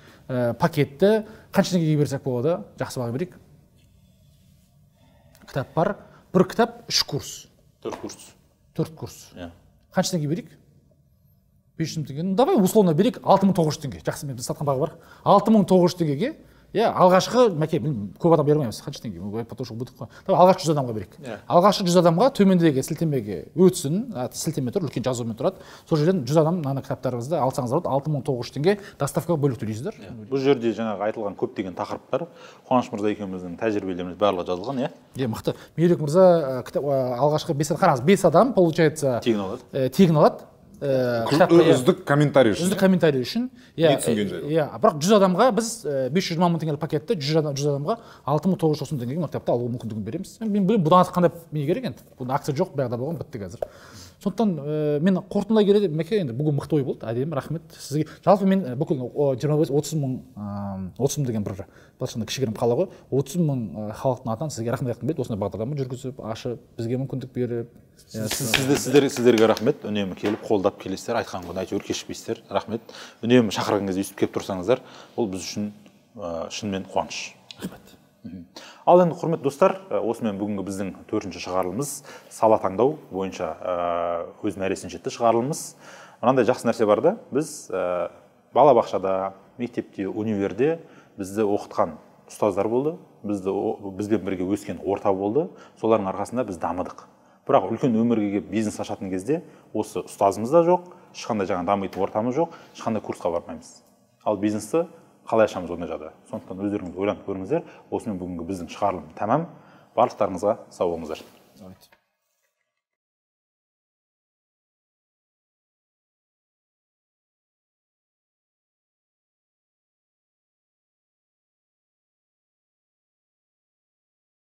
пакетті қанша теңгеге берсек болады? Жақсы баға берейік. Кітап бар. Бір кітап 3 курс. 4 курс. 4 курс. Қанша теңге берейік? 500 теңгені. Давай условно берейік 6900 теңге. Жақсы, біз сатқан баға бар. 6900 теңгеге алғашқы, мәке, көп адам бермейміз, қанша теңге, алғашқы 100 адамға берейік. Алғашқы 100 адамға төмендегі сілтемеге өтсін, сілтеме тұр, үлкен жазумен тұрады. Сол жерден 100 адам мына кітаптарыңызды алсаңыздар, 6900 теңге доставкаға бөліп төлейсіздер. Бұл жерде жаңағы айтылған көптеген тақырыптар, Қуаныш мырза екеуміздің тәжірибелеріміз барлығы жазылған, мықты. Мейрек мырза алғашқы 5 адам, получается, тегін алады. Үздік комментарий үшін. Үздік комментарий үшін. Бірақ 100 адамға біз 520 мың теңгелік пакетті 100 адамға 6900 теңгеге кітапты алуға мүмкіндігін береміз. Мен бұдан артық қандай не керек енді? Бұның акция жоқ, баяғыда болған, бітті қазір. Сондықтан мен қорытындылай келе, мәке, енді бүгін мықты ой болды. Әдемі, рахмет сізге. Жалпы мен бүкіл 30 мың деген бір кішігірім қала ғой, 30 мың халықтың атынан сізге рахмет айтқым келеді. Осындай бағдарлама жүргізіп, ашып, бізге мүмкіндік беріп. Сіздерге рахмет, үнемі келіп, қолдап келесіздер, айтқан күні әйтеуір кешікпейсіздер, рахмет. Үнемі шақырған кезде өстіп келіп тұрсаңыздар, ол біз үшін шынымен қуаныш. Рахмет. Ал енді құрметті достар, осымен бүгінгі біздің 4-ші шығарылымыз сала таңдау бойынша өз мәресіне жетті шығарылымыз. Мынандай жақсы нәрсе бар да, біз балабақшада, мектепте, универде бізді оқытқан ұстаздар болды, бізбен бірге өскен орта болды, солардың арқасында біз дамыдық. Бірақ үлкен өмірге бизнес ашатын кезде осы ұстазымыз да жоқ, ешқандай жаңа дамитын ортамыз жоқ, ешқандай курсқа бармаймыз. Ал бизнесті қалай ашамыз оны жады. Сондықтан өздеріңізді ойланып көріңіздер. Осымен бүгінгі біздің шығарылым тәмам. Барлықтарыңызға сау болыңыздар.